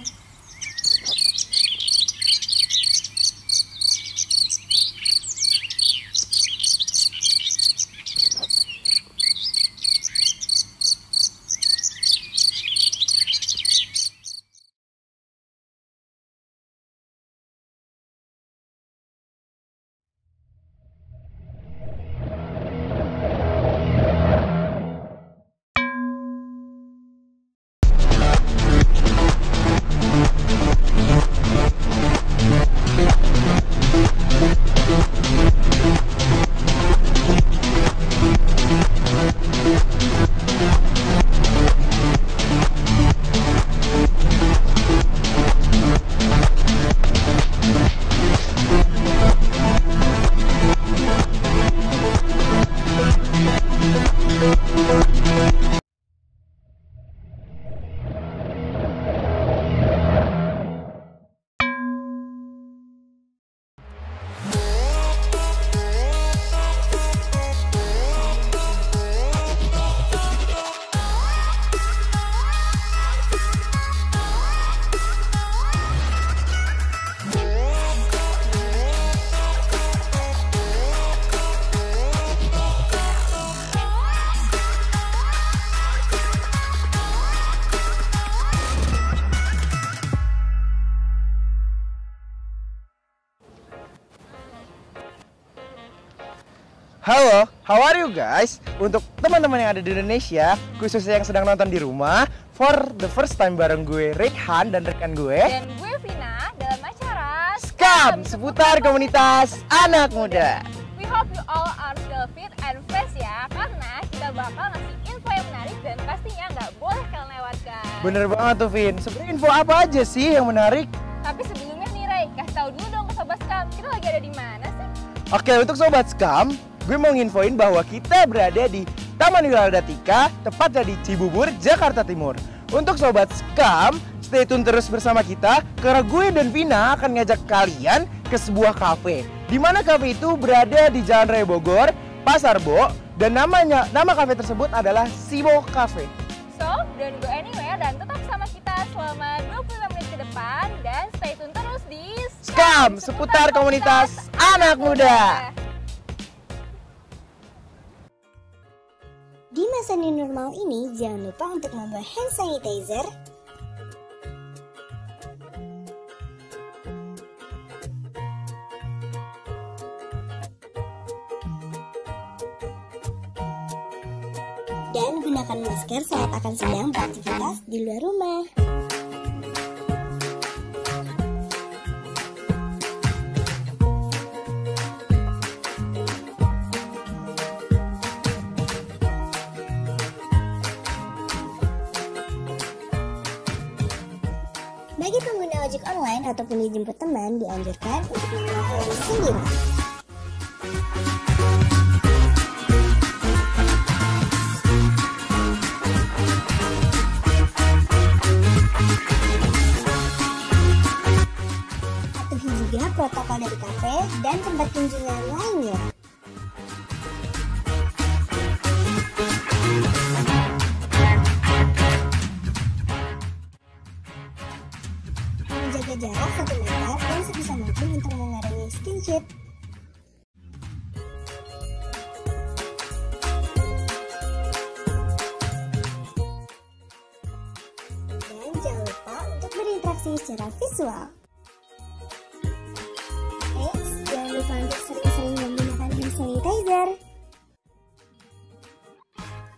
Halo, how are you guys? Untuk teman-teman yang ada di Indonesia, khususnya yang sedang nonton di rumah, for the first time bareng gue, Rehan, dan rekan gue. Dan gue, Vina, dalam acara SCAM, seputar komunitas anak muda. We hope you all are still fit and fresh ya, karena kita bakal ngasih info yang menarik dan pastinya nggak boleh kalian lewatkan. Bener banget tuh, Vin. Sebenarnya info apa aja sih yang menarik? Tapi sebelumnya nih, Ray, kasih tahu dulu dong ke Sobat SCAM, kita lagi ada di mana sih? Oke, untuk Sobat SCAM, gue mau nginfoin bahwa kita berada di Taman Margasatwa, tepatnya di Cibubur, Jakarta Timur. Untuk Sobat SCAM, stay tune terus bersama kita, karena gue dan Vina akan ngajak kalian ke sebuah kafe. Di mana kafe itu berada di Jalan Raya Bogor, Pasar Bo, dan nama kafe tersebut adalah Simo Cafe. So, don't go anywhere dan tetap sama kita selama 25 menit ke depan, dan stay tune terus di SCAM, seputar komunitas anak muda. Di masa new normal ini, jangan lupa untuk membawa hand sanitizer, dan gunakan masker saat akan sedang beraktivitas di luar rumah. Bagi pengguna ojek online ataupun dijemput teman, dianjurkan untuk menggunakan sendiri. protokol dari kafe dan tempat kunjungan lainnya. Menjaga jarak 1 meter dan sebisa mungkin untuk mengurangi skinship. Dan jangan lupa untuk berinteraksi secara visual. Jangan lupa untuk sering-sering menggunakan hand sanitizer.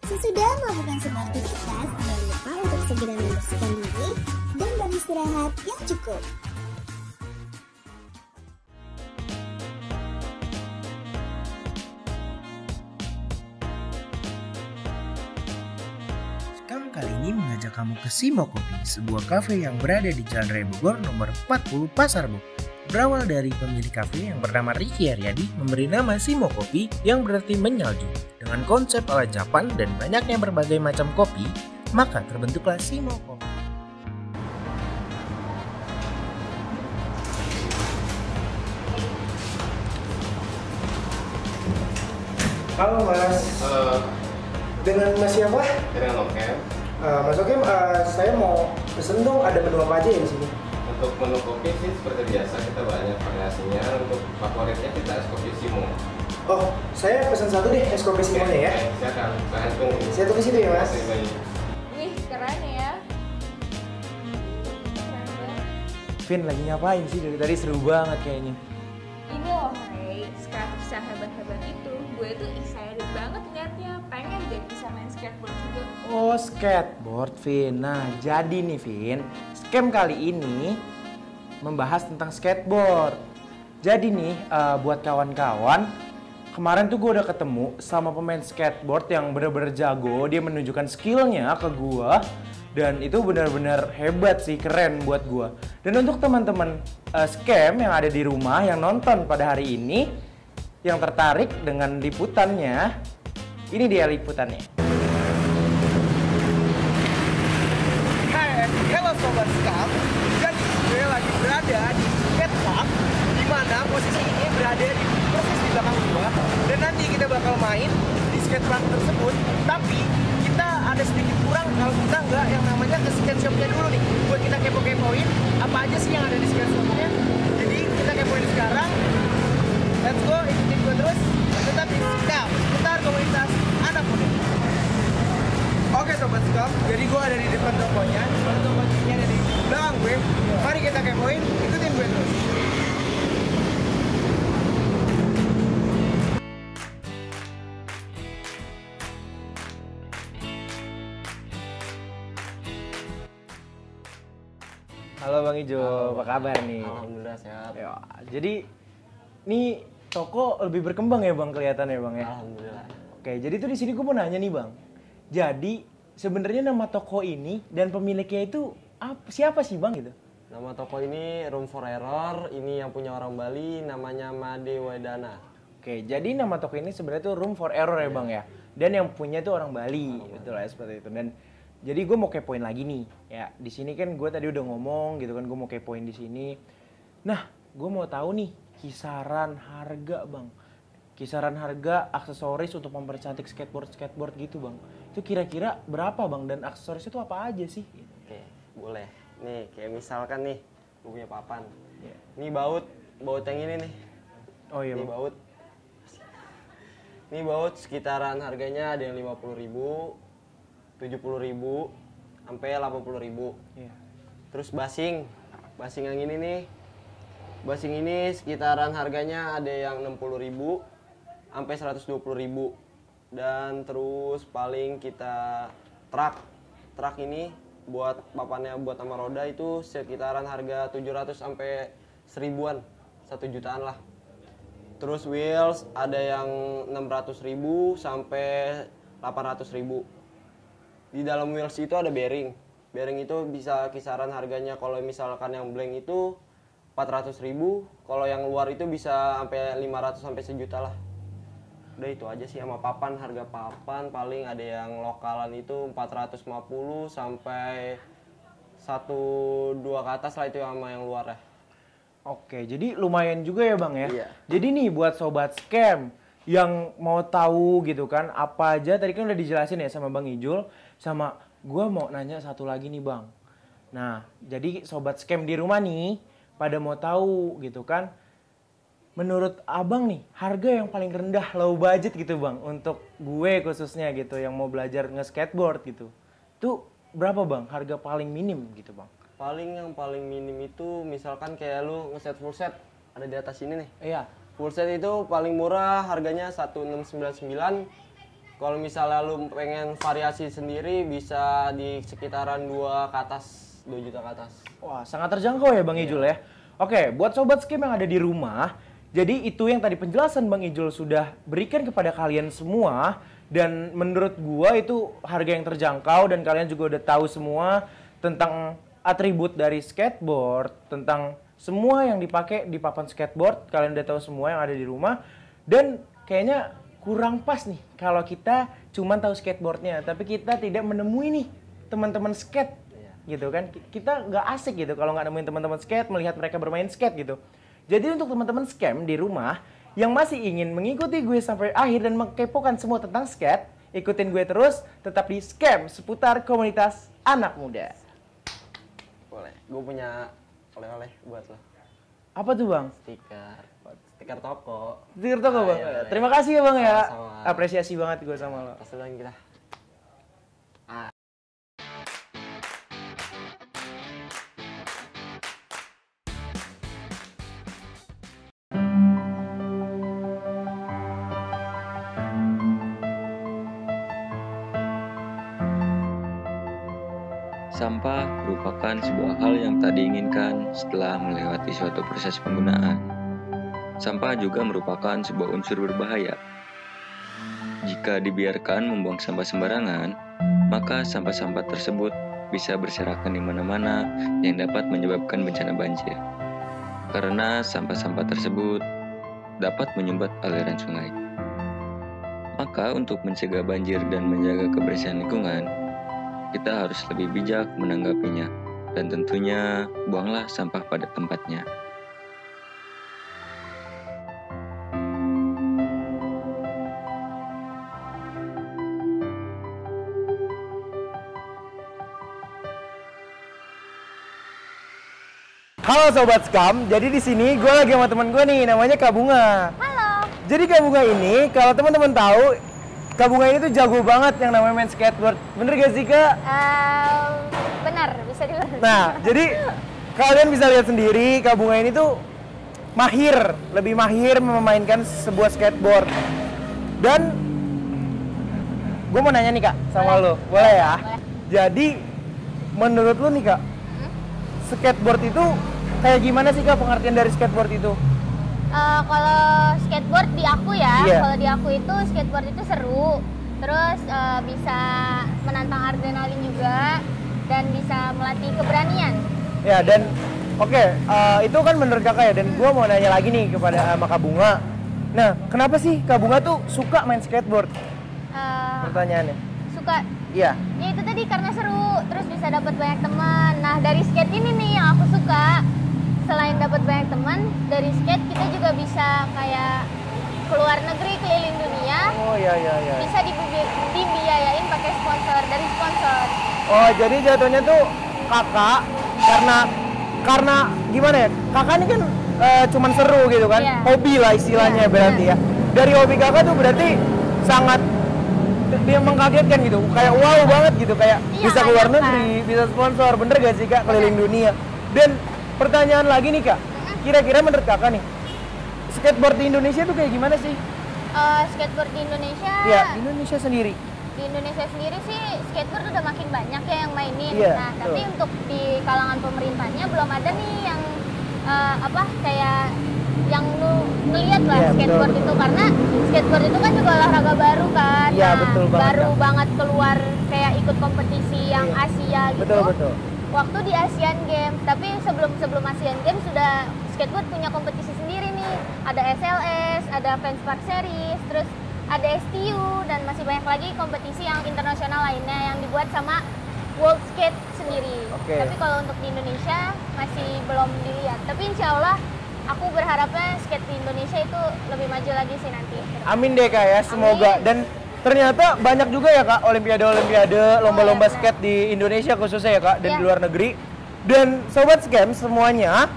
Sesudah melakukan sebuah aktivitas, jangan lupa untuk segera membersihkan diri dan beristirahat yang cukup. SCAM kali ini mengajak kamu ke Simo Kopi, sebuah kafe yang berada di Jalan Raya Bogor nomor 40 Pasar Bogor. Berawal dari pemilik kafe yang bernama Riki Aryadi memberi nama Simo Kopi yang berarti menyeljut. Dengan konsep ala Jepang dan banyaknya berbagai macam kopi, maka terbentuklah Simo Kopi. Halo Mas. Dengan Mas siapa? Dengan Om Kem. Mas Okem, saya mau pesen dong, ada menu apa aja ya di sini? Untuk menu kopi sih seperti biasa, kita banyak variasinya. Untuk favoritnya kita es kopi Simo. Oh, saya pesan satu deh es kopi Simonya ya. Silakan, saya tunggu situ ya Mas. Wih, keren ya. Vin lagi ngapain sih? Dari tadi seru banget kayaknya. Ini loh Rey, skateboard sahabat-sahabat itu, gue tuh excited banget ngeliatnya. Pengen deh bisa main skateboard juga. Oh, skateboard Vin. Nah, jadi nih Vin, SCAM kali ini membahas tentang skateboard. Jadi nih buat kawan-kawan, kemarin tuh gue udah ketemu sama pemain skateboard yang bener-bener jago. Dia menunjukkan skillnya ke gue dan itu bener-bener hebat sih, keren buat gue. Dan untuk teman-teman SCAM yang ada di rumah yang nonton pada hari ini, yang tertarik dengan liputannya, ini dia liputannya. Halo Sobat SCAM, jadi gue lagi berada di skate park, di mana posisi ini berada di persis di belakang gue. Dan nanti kita bakal main di skate park tersebut, tapi kita ada sedikit kurang kalau kita nggak yang namanya ke skate shopnya dulu nih. Buat kita kepo-kepoin apa aja sih yang ada di skate shopnya. Jadi kita kepoin sekarang, let's go, ikutin gue terus. Tetap di SCAM, seputar komunitas anak muda. Oke Sobat SCAM, jadi gue ada di depan tokonya, toko ini ada di belakang gue. Mari kita kepoin, ikutin gue terus. Halo Bang Ijo, apa kabar nih? Alhamdulillah sehat. Ya, jadi ini toko lebih berkembang ya Bang kelihatannya Bang ya? Alhamdulillah. Oke, jadi tuh di sini gue mau nanya nih Bang. Jadi sebenarnya nama toko ini dan pemiliknya itu siapa sih Bang gitu? Nama toko ini Room for Error, ini yang punya orang Bali namanya Made Wedana. Oke, jadi nama toko ini sebenarnya tuh Room for Error ya Bang ya. Dan yang punya tuh orang Bali, betul ya seperti itu. Dan jadi gue mau kepoin lagi nih. Ya, di sini kan gue tadi udah ngomong gitu kan, gue mau kepoin di sini. Nah, gue mau tahu nih kisaran harga Bang. Kisaran harga aksesoris untuk mempercantik skateboard gitu Bang. Itu kira-kira berapa Bang dan aksesoris itu apa aja sih? Oke, boleh. Nih kayak misalkan nih, gue punya papan. Yeah. Nih baut yang ini nih. Oh iya. Nih baut. Nih baut sekitaran harganya ada yang 50.000, 70.000, sampai 80.000. Yeah. Terus basing yang ini nih. Basing ini sekitaran harganya ada yang 60.000 sampai 120.000. Dan terus paling kita trak ini buat papannya buat sama roda itu sekitaran harga 700 sampai 1000-an, 1 jutaan lah. Terus wheels ada yang 600.000 sampai 800.000. Di dalam wheels itu ada bearing. Bearing itu bisa kisaran harganya kalau misalkan yang blank itu 400.000, kalau yang luar itu bisa sampai 500 sampai 1 juta lah. Udah itu aja sih sama papan, harga papan paling ada yang lokalan itu 450 sampai 1-2 ke atas lah itu sama yang luar ya. Oke, jadi lumayan juga ya Bang ya. Iya. Jadi nih buat sobat scam yang mau tahu gitu kan apa aja, tadi kan udah dijelasin ya sama Bang Ijul, sama gua mau nanya satu lagi nih Bang. Nah, jadi sobat scam di rumah nih pada mau tahu gitu kan. Menurut Abang nih, harga yang paling rendah low budget gitu Bang untuk gue khususnya gitu yang mau belajar nge-skateboard gitu. Itu berapa Bang harga paling minim gitu Bang? Paling yang paling minim itu misalkan kayak lu ngeset full set, ada di atas sini nih. Iya. Full set itu paling murah harganya 1.699. Kalau misalnya lu pengen variasi sendiri bisa di sekitaran 2 ke atas, 2 juta ke atas. Wah, sangat terjangkau ya Bang Ijul ya. Oke, buat sobat scam yang ada di rumah, jadi itu yang tadi penjelasan Bang Ijul sudah berikan kepada kalian semua, dan menurut gua itu harga yang terjangkau dan kalian juga udah tahu semua tentang atribut dari skateboard, tentang semua yang dipakai di papan skateboard, kalian udah tahu semua yang ada di rumah. Dan kayaknya kurang pas nih kalau kita cuma tahu skateboardnya, tapi kita tidak menemui nih teman-teman skate, gitu kan? Kita nggak asik gitu kalau nggak nemuin teman-teman skate, melihat mereka bermain skate gitu. Jadi untuk teman-teman scam di rumah yang masih ingin mengikuti gue sampai akhir dan mengkepokan semua tentang skate, ikutin gue terus, tetap di Scam seputar komunitas anak muda. Boleh, gue punya oleh-oleh buat lo. Apa tuh Bang? Stiker toko. Stiker toko Bang. Ayo. Terima kasih ya Bang ya. Sama. Apresiasi banget gue sama lo. Kasih kita. Sampah merupakan sebuah hal yang tak diinginkan setelah melewati suatu proses penggunaan. Sampah juga merupakan sebuah unsur berbahaya. Jika dibiarkan membuang sampah sembarangan, maka sampah-sampah tersebut bisa berserakan di mana-mana yang dapat menyebabkan bencana banjir. Karena sampah-sampah tersebut dapat menyumbat aliran sungai. Maka untuk mencegah banjir dan menjaga kebersihan lingkungan, kita harus lebih bijak menanggapinya, dan tentunya buanglah sampah pada tempatnya. Halo sobat Scam, jadi di sini gue lagi sama teman gue nih, namanya Kak Bunga. Halo. Jadi Kak Bunga ini, kalau teman-teman tahu, Kak Bunga ini tuh jago banget yang namanya main skateboard. Bener gak sih Kak? Bener, bisa dilihat. Nah, jadi kalian bisa lihat sendiri Kak Bunga ini tuh mahir, lebih mahir memainkan sebuah skateboard. Dan gue mau nanya nih Kak sama lo, boleh ya? Boleh. Jadi menurut lo nih Kak, skateboard itu kayak gimana sih Kak pengertian dari skateboard itu? Kalau skateboard di aku ya, kalau di aku itu skateboard itu seru, terus bisa menantang adrenalin juga dan bisa melatih keberanian. Ya dan oke, itu kan menurut Kakak ya. Dan gue mau nanya lagi nih kepada Kak Bunga. Nah, kenapa sih Kak Bunga tuh suka main skateboard? Pertanyaannya. Suka. Iya. Ya itu tadi karena seru, terus bisa dapat banyak teman. Nah dari skate ini nih yang aku suka. Selain dapat banyak teman, dari skate kita juga bisa kayak keluar negeri, keliling dunia. Oh iya iya iya. Bisa dibiayain pakai sponsor, dari sponsor. Oh jadi jatuhnya tuh Kakak karena gimana ya? Kakak ini kan cuman seru gitu kan. Yeah. Hobi lah istilahnya berarti ya. Dari hobi Kakak tuh berarti sangat dia mengkagetkan gitu. Kayak wow banget gitu, kayak bisa keluar negeri, bisa sponsor. Bener gak sih Kak keliling dunia? Dan pertanyaan lagi nih Kak, kira-kira menurut Kakak nih, skateboard di Indonesia tuh kayak gimana sih? Skateboard di Indonesia? Ya, di Indonesia sendiri. Di Indonesia sendiri sih skateboard udah makin banyak ya yang mainin. Ya, nah, tapi untuk di kalangan pemerintahnya belum ada nih yang yang lu ngeliat lah ya, skateboard betul. Itu karena skateboard itu kan juga olahraga baru kan. Iya, betul banget. Baru banget keluar kayak ikut kompetisi yang Asia gitu. Betul, betul. Waktu di Asian Games, tapi sebelum Asian Games sudah skateboard punya kompetisi sendiri nih. Ada SLS, ada Fans Park Series, terus ada STU, dan masih banyak lagi kompetisi yang internasional lainnya yang dibuat sama world skate sendiri. Okay. Tapi kalau untuk di Indonesia masih belum dilihat. Tapi insya Allah aku berharapnya skate di Indonesia itu lebih maju lagi sih nanti. Amin deh Kak ya, semoga. Amin. Dan ternyata banyak juga ya Kak olimpiade, lomba-lomba skate di Indonesia khususnya ya Kak, dan di luar negeri. Dan Sobat Scam semuanya,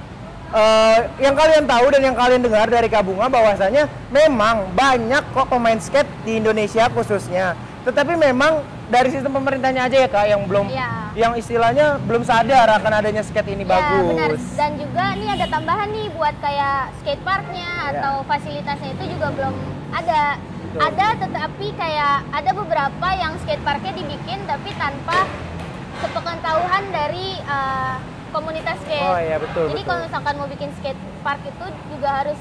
yang kalian tahu dan yang kalian dengar dari Kak Bunga bahwasanya memang banyak kok pemain skate di Indonesia khususnya. Tetapi memang dari sistem pemerintahnya aja ya Kak yang belum, yang istilahnya belum sadar akan adanya skate ini bagus. Benar. Dan juga ini ada tambahan nih buat kayak skateparknya atau fasilitasnya itu juga belum ada. Betul. Ada, tetapi kayak ada beberapa yang skateparknya dibikin tapi tanpa sepengetahuan dari komunitas skate. Oh iya, betul. Jadi kalau misalkan mau bikin skatepark itu juga harus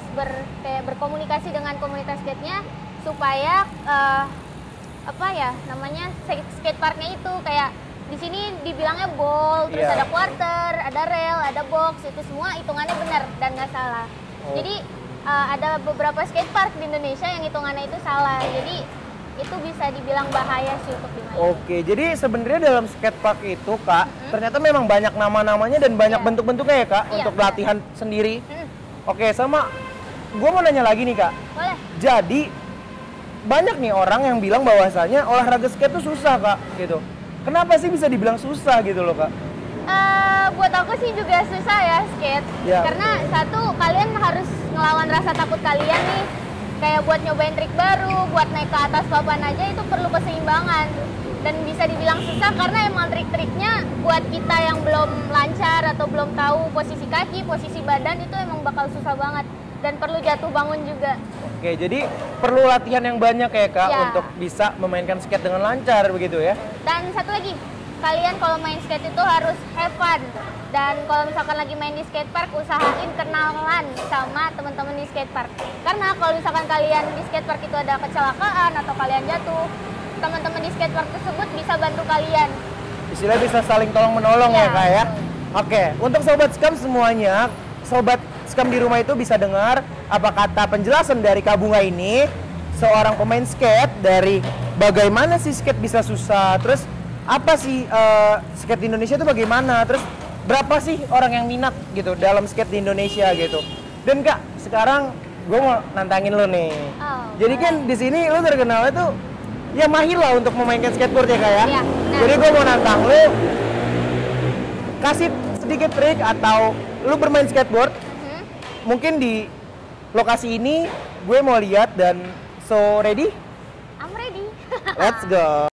berkomunikasi dengan komunitas skate-nya supaya apa ya namanya skateparknya itu kayak di sini dibilangnya bowl, terus ada quarter, ada rail, ada box, itu semua hitungannya benar dan nggak salah. Oh. Jadi ada beberapa skatepark di Indonesia yang hitungannya itu salah, jadi itu bisa dibilang bahaya sih untuk dimainkan. Oke, jadi sebenarnya dalam skatepark itu Kak, ternyata memang banyak nama-namanya dan banyak bentuk-bentuknya ya Kak, untuk latihan sendiri. Oke, sama gue mau nanya lagi nih Kak. Boleh. Jadi banyak nih orang yang bilang bahwasanya olahraga skate itu susah Kak, gitu. Kenapa sih bisa dibilang susah gitu loh Kak? Buat aku sih juga susah ya skate, karena satu kalian harus ngelawan rasa takut kalian nih, kayak buat nyobain trik baru, buat naik ke atas papan aja itu perlu keseimbangan dan bisa dibilang susah karena emang trik-triknya buat kita yang belum lancar atau belum tahu posisi kaki, posisi badan itu emang bakal susah banget dan perlu jatuh bangun juga. Oke, jadi perlu latihan yang banyak ya Kak untuk bisa memainkan skate dengan lancar begitu ya. Dan satu lagi, kalian kalau main skate itu harus have fun. Dan kalau misalkan lagi main di skatepark, usahain kenalan sama teman-teman di skatepark. Karena kalau misalkan kalian di skatepark itu ada kecelakaan atau kalian jatuh, teman-teman di skatepark tersebut bisa bantu kalian. Istilahnya bisa saling tolong-menolong ya Kak ya. Oke, untuk Sobat Scam semuanya, Sobat Scam di rumah itu bisa dengar apa kata penjelasan dari Kak Bunga ini, seorang pemain skate, dari bagaimana sih skate bisa susah, terus apa sih skate di Indonesia itu bagaimana? Terus berapa sih orang yang minat gitu dalam skate di Indonesia gitu? Dan Kak, sekarang gue mau nantangin lo nih. Oh, jadi kan di sini lo terkenalnya tuh ya mahir lah untuk memainkan skateboard ya Kak ya. Jadi gue mau nantang lo, kasih sedikit trik atau lo bermain skateboard. Mungkin di lokasi ini gue mau lihat dan so ready? I'm ready. Let's go.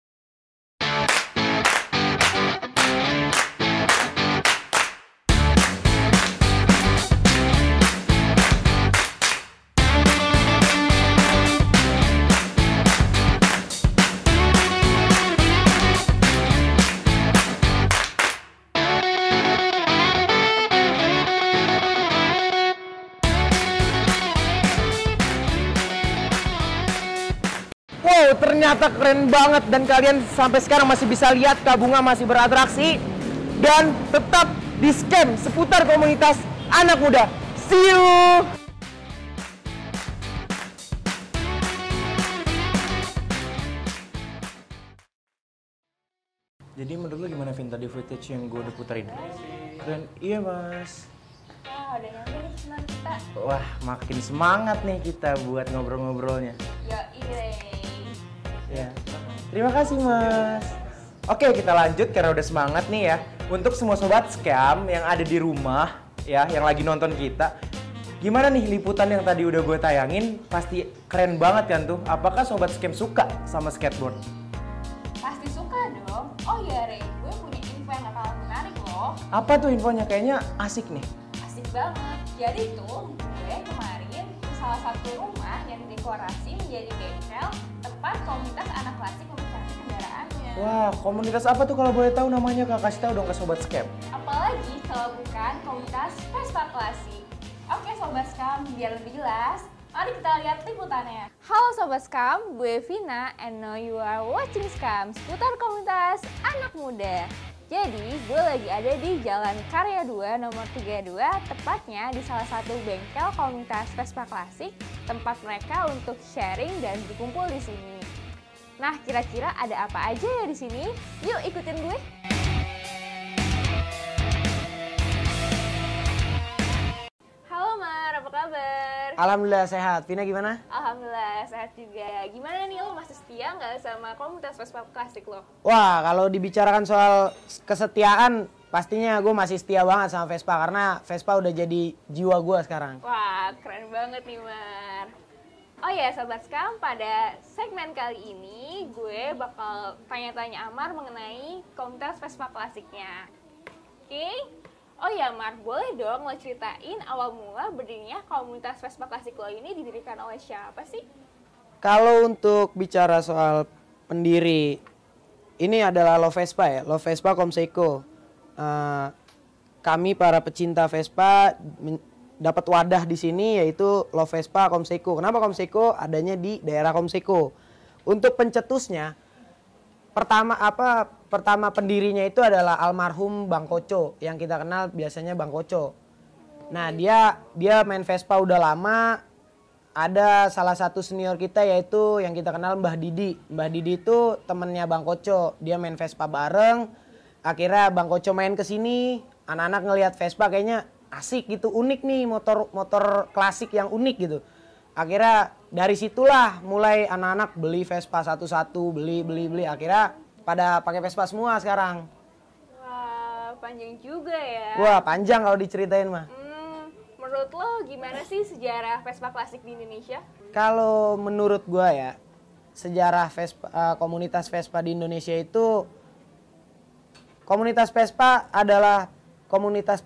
Ternyata keren banget dan kalian sampai sekarang masih bisa lihat Kak Bunga masih beratraksi dan tetap di scam seputar komunitas anak muda. See you! Jadi menurut lu gimana Vin tadi footage yang gue udah puterin? Keren, iya Mas. Wah, udah nyampe nih teman kita. Wah, makin semangat nih kita buat ngobrol-ngobrolnya. Ya iya. Ya. Terima kasih Mas. Oke, kita lanjut karena udah semangat nih ya. Untuk semua Sobat Scam yang ada di rumah ya, yang lagi nonton kita, gimana nih liputan yang tadi udah gue tayangin? Pasti keren banget kan tuh. Apakah Sobat Scam suka sama skateboard? Pasti suka dong. Oh iya Rey, gue punya info yang gak kalah menarik loh. Apa tuh infonya? Kayaknya asik nih. Asik banget. Jadi tuh gue kemarin salah satu rumah yang dekorasi menjadi bengkel tempat komunitas anak klasik mempercantik kendaraannya. Wah, komunitas apa tuh kalau boleh tahu namanya Kak? Kasih tahu dong ke Sobat Scam. Apalagi kalau bukan komunitas Vespa klasik. Oke Sobat Scam, biar lebih jelas, mari kita lihat liputannya. Halo Sobat Scam, gue Vina and now you are watching Scam seputar komunitas anak muda. Jadi, gue lagi ada di Jalan Karya 2 nomor 32, tepatnya di salah satu bengkel komunitas Vespa klasik, tempat mereka untuk sharing dan berkumpul di sini. Nah, kira-kira ada apa aja ya di sini? Yuk ikutin gue! kabar? Alhamdulillah sehat. Vina gimana? Alhamdulillah sehat juga. Gimana nih, lo masih setia nggak sama komunitas Vespa klasik lo? Wah, kalau dibicarakan soal kesetiaan, pastinya gue masih setia banget sama Vespa karena Vespa udah jadi jiwa gue sekarang. Wah, keren banget nih, Mar. Oh ya, Sobat Scam, pada segmen kali ini gue bakal tanya-tanya Amar mengenai komunitas Vespa klasiknya. Oke? Oh ya, Mar, boleh dong lo ceritain awal mula berdirinya komunitas Vespa klasik lo ini didirikan oleh siapa sih? Kalau untuk bicara soal pendiri, ini adalah Lo Vespa ya, Lo Vespa Komseko. Kami para pecinta Vespa dapat wadah di sini, yaitu Lo Vespa Komseko. Kenapa Komseko? Adanya di daerah Komseko. Untuk pencetusnya, pertama pendirinya itu adalah almarhum Bang Koco, yang kita kenal biasanya Bang Koco. Nah, dia main Vespa udah lama. Ada salah satu senior kita, yaitu yang kita kenal Mbah Didi. Mbah Didi itu temennya Bang Koco. Dia main Vespa bareng. Akhirnya Bang Koco main ke sini. Anak-anak ngelihat Vespa kayaknya asik gitu, unik nih, motor klasik yang unik gitu. Akhirnya dari situlah mulai anak-anak beli Vespa satu-satu, beli. Akhirnya pada pakai Vespa semua sekarang. Wah, panjang juga ya. Wah, panjang kalau diceritain mah. Menurut lo gimana sih sejarah Vespa klasik di Indonesia? Kalau menurut gua ya, sejarah Vespa, komunitas Vespa di Indonesia itu, komunitas Vespa adalah komunitas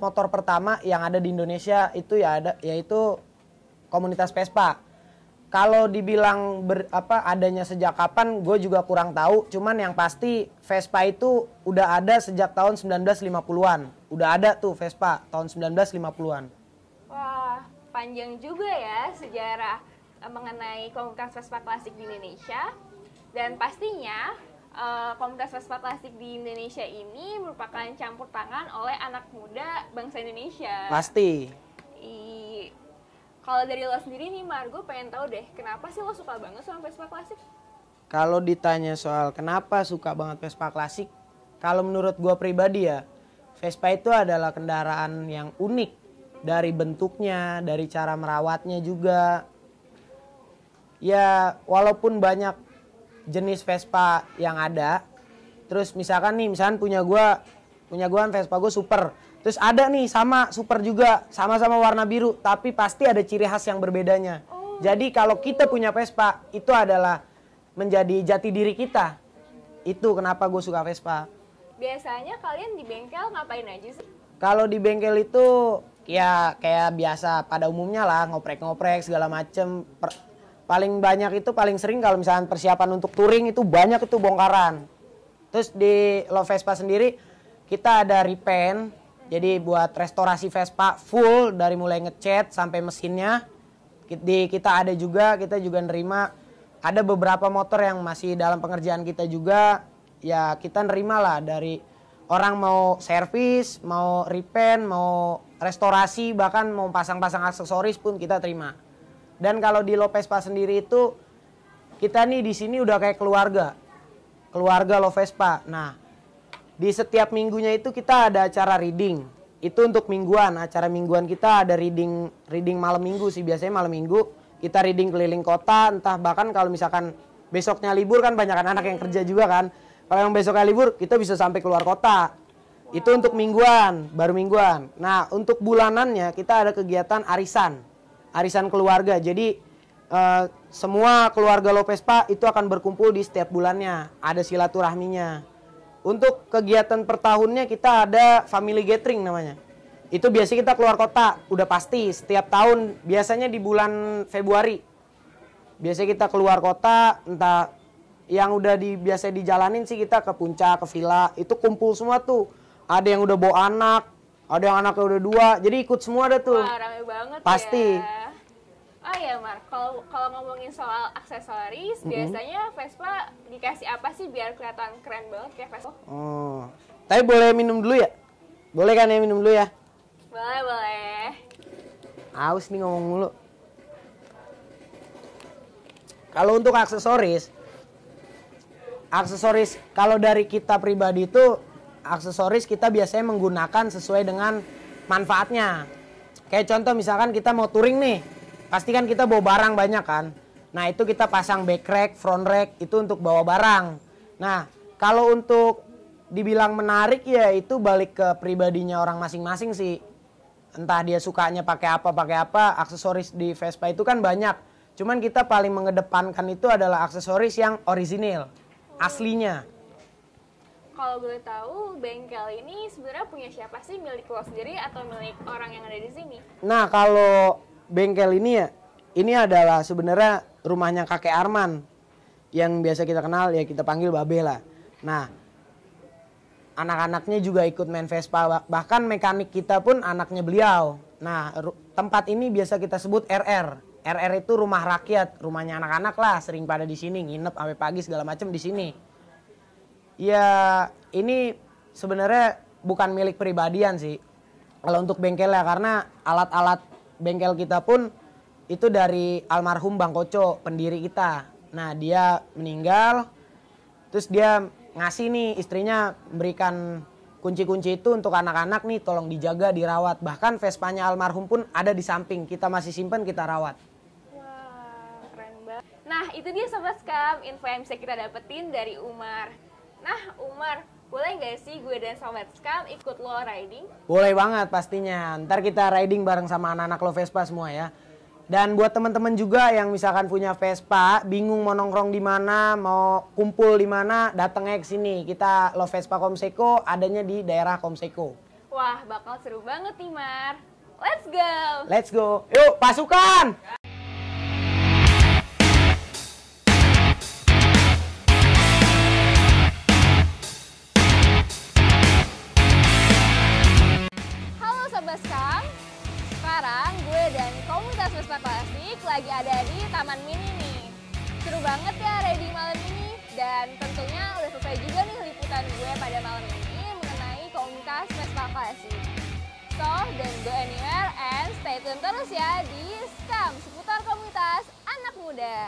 motor pertama yang ada di Indonesia itu ya yaitu komunitas Vespa. Kalau dibilang adanya sejak kapan, gue juga kurang tahu. Cuman yang pasti Vespa itu udah ada sejak tahun 1950-an. Udah ada tuh Vespa tahun 1950-an. Wah, panjang juga ya sejarah mengenai komunitas Vespa klasik di Indonesia. Dan pastinya komunitas Vespa klasik di Indonesia ini merupakan campur tangan oleh anak muda bangsa Indonesia. Pasti. Kalau dari lo sendiri nih, Margo, pengen tahu deh, kenapa sih lo suka banget sama Vespa klasik? Kalau ditanya soal kenapa suka banget Vespa klasik, kalau menurut gua pribadi ya, Vespa itu adalah kendaraan yang unik dari bentuknya, dari cara merawatnya juga. Ya, walaupun banyak jenis Vespa yang ada, terus misalkan punya gua Vespa gue super, terus ada nih sama super juga, sama-sama warna biru, tapi pasti ada ciri khas yang berbedanya. Jadi kalau kita punya Vespa, itu adalah menjadi jati diri kita. Itu kenapa gue suka Vespa. Biasanya kalian di bengkel ngapain aja sih? Kalau di bengkel itu ya kayak biasa pada umumnya lah, ngoprek-ngoprek segala macem. Paling banyak itu, paling sering kalau misalkan persiapan untuk touring itu banyak itu bongkaran. Terus di Lo Vespa sendiri kita ada repaint, jadi buat restorasi Vespa full dari mulai ngecat sampai mesinnya. Kita ada juga, kita juga nerima ada beberapa motor yang masih dalam pengerjaan kita juga. Ya kita nerima lah dari orang mau servis, mau repaint, mau restorasi, bahkan mau pasang-pasang aksesoris pun kita terima. Dan kalau di Lo Vespa sendiri itu kita nih di sini udah kayak keluarga Lo Vespa. Nah, di setiap minggunya itu kita ada acara reading. Itu untuk mingguan, acara mingguan kita ada reading malam minggu sih, biasanya malam minggu kita reading keliling kota. Entah bahkan kalau misalkan besoknya libur kan banyak anak yang kerja juga kan. Kalau yang besoknya libur kita bisa sampai keluar kota. Wow. Itu untuk mingguan, baru mingguan. Nah, untuk bulanannya kita ada kegiatan arisan keluarga. Jadi semua keluarga Lo Vespa itu akan berkumpul di setiap bulannya, ada silaturahminya. Untuk kegiatan per tahunnya kita ada family gathering namanya. Itu biasanya kita keluar kota, udah pasti setiap tahun, biasanya di bulan Februari. Biasanya kita keluar kota, entah yang udah biasa dijalanin sih kita ke Puncak, ke Villa, itu kumpul semua tuh. Ada yang udah bawa anak, ada yang anaknya udah dua, jadi ikut semua ada tuh. Wah, rame banget pasti. Ya. Oh iya, Mar, kalau ngomongin soal aksesoris, biasanya Vespa dikasih apa sih biar kelihatan keren banget kayak Vespa? Oh, tapi boleh minum dulu ya? Boleh kan ya minum dulu ya? Boleh, boleh. Aus nih ngomong mulu. Kalau untuk aksesoris kalau dari kita pribadi itu, aksesoris kita biasanya menggunakan sesuai dengan manfaatnya. Kayak contoh misalkan kita mau touring nih, pasti kan kita bawa barang banyak kan. Nah itu kita pasang back rack, front rack itu untuk bawa barang. Nah kalau untuk dibilang menarik ya itu balik ke pribadinya orang masing-masing sih. Entah dia sukanya pakai apa, aksesoris di Vespa itu kan banyak. Cuman kita paling mengedepankan itu adalah aksesoris yang orisinil, aslinya. Kalau boleh tahu, bengkel ini sebenarnya punya siapa sih? Milik lo sendiri atau milik orang yang ada di sini? Nah, kalau bengkel ini ya, ini adalah sebenarnya rumahnya kakek Arman. Yang biasa kita kenal, ya kita panggil Babe lah. Nah, anak-anaknya juga ikut main Vespa. Bahkan mekanik kita pun anaknya beliau. Nah, tempat ini biasa kita sebut RR. RR itu rumah rakyat, rumahnya anak-anak lah. Sering pada di sini, nginep sampai pagi segala macam di sini. Ya ini sebenarnya bukan milik pribadian sih kalau untuk bengkel ya, karena alat-alat bengkel kita pun itu dari almarhum Bang Koco, pendiri kita. Nah dia meninggal, terus dia ngasih nih, istrinya memberikan kunci-kunci itu untuk anak-anak nih, tolong dijaga, dirawat. Bahkan Vespanya almarhum pun ada di samping, kita masih simpen, kita rawat. Wah, keren banget. Nah itu dia Sobat Scam, info yang bisa kita dapetin dari Umar. Nah Umar, boleh nggak sih gue dan Sobat Scam ikut lo riding? Boleh banget pastinya, ntar kita riding bareng sama anak-anak lo Vespa semua ya. Dan buat teman-teman juga yang misalkan punya Vespa, bingung mau nongkrong di mana, mau kumpul di mana, datangnya ke sini. Kita Lo Vespa Komseko, adanya di daerah Komseko. Wah bakal seru banget nih Mar, let's go! Let's go, yuk pasukan! Lagi ada di Taman Mini nih. Seru banget ya riding malam ini. Dan tentunya udah selesai juga nih liputan gue pada malam ini mengenai komunitas Vespa Klasik. So, don't go anywhere and stay tune terus ya di Scam seputar komunitas anak muda.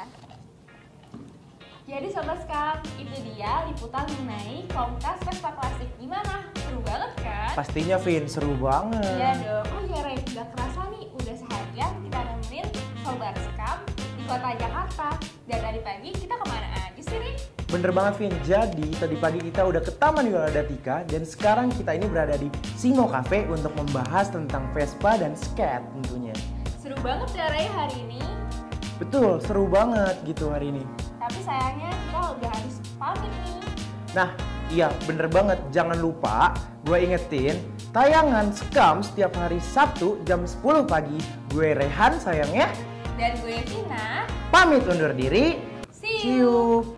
Jadi Sobat Scam, itu dia liputan mengenai komunitas Vespa Klasik. Gimana? Seru banget kan? Pastinya Vin, seru banget. Iya dong, oh ya Ray, gak kerasa nih udah seharian kita nemenin Sobat Scam di kota Jakarta. Dan tadi pagi kita kemana aja sih Rin? Bener banget Vin, jadi tadi pagi kita udah ke Taman Margasatwa dan sekarang kita ini berada di Simo Cafe untuk membahas tentang Vespa dan skate tentunya. Seru banget ya Ray hari ini? Betul, seru banget gitu hari ini. Tapi sayangnya kita udah harus pamit nih. Nah iya bener banget, jangan lupa gue ingetin tayangan Scam setiap hari Sabtu jam 10 pagi. Gue Rehan sayangnya. Dan gue Vina. Pamit undur diri. See you.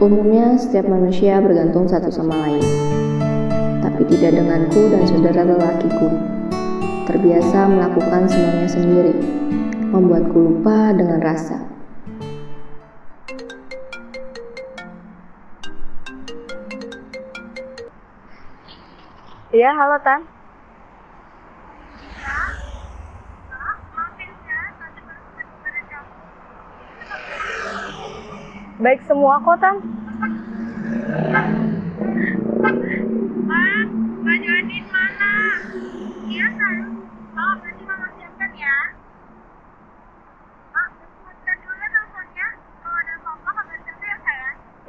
Umumnya, setiap manusia bergantung satu sama lain, tapi tidak denganku dan saudara lelakiku. Terbiasa melakukan semuanya sendiri, membuatku lupa dengan rasa. Iya, halo Tan. Baik semua kok Tan.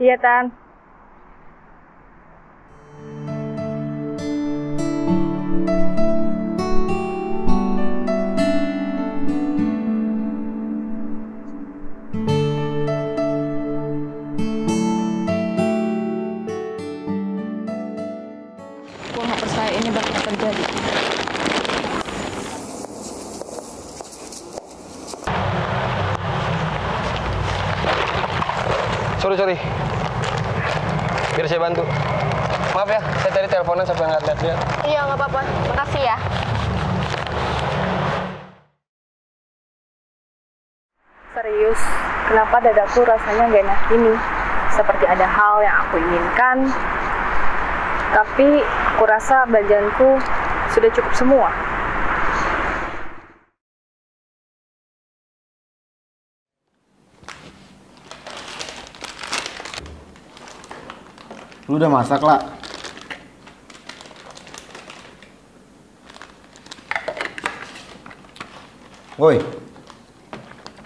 Iya, Tan. Gua nggak percaya ini bakal terjadi. Sorry, biar saya bantu. Maaf ya, saya tadi teleponan sampai nggak lihat-lihat. Iya, nggak apa-apa. Makasih ya. Serius, kenapa dadaku rasanya nggak enak gini? Seperti ada hal yang aku inginkan, tapi aku rasa belanjaanku sudah cukup semua. Lu udah masak, lah? Woi,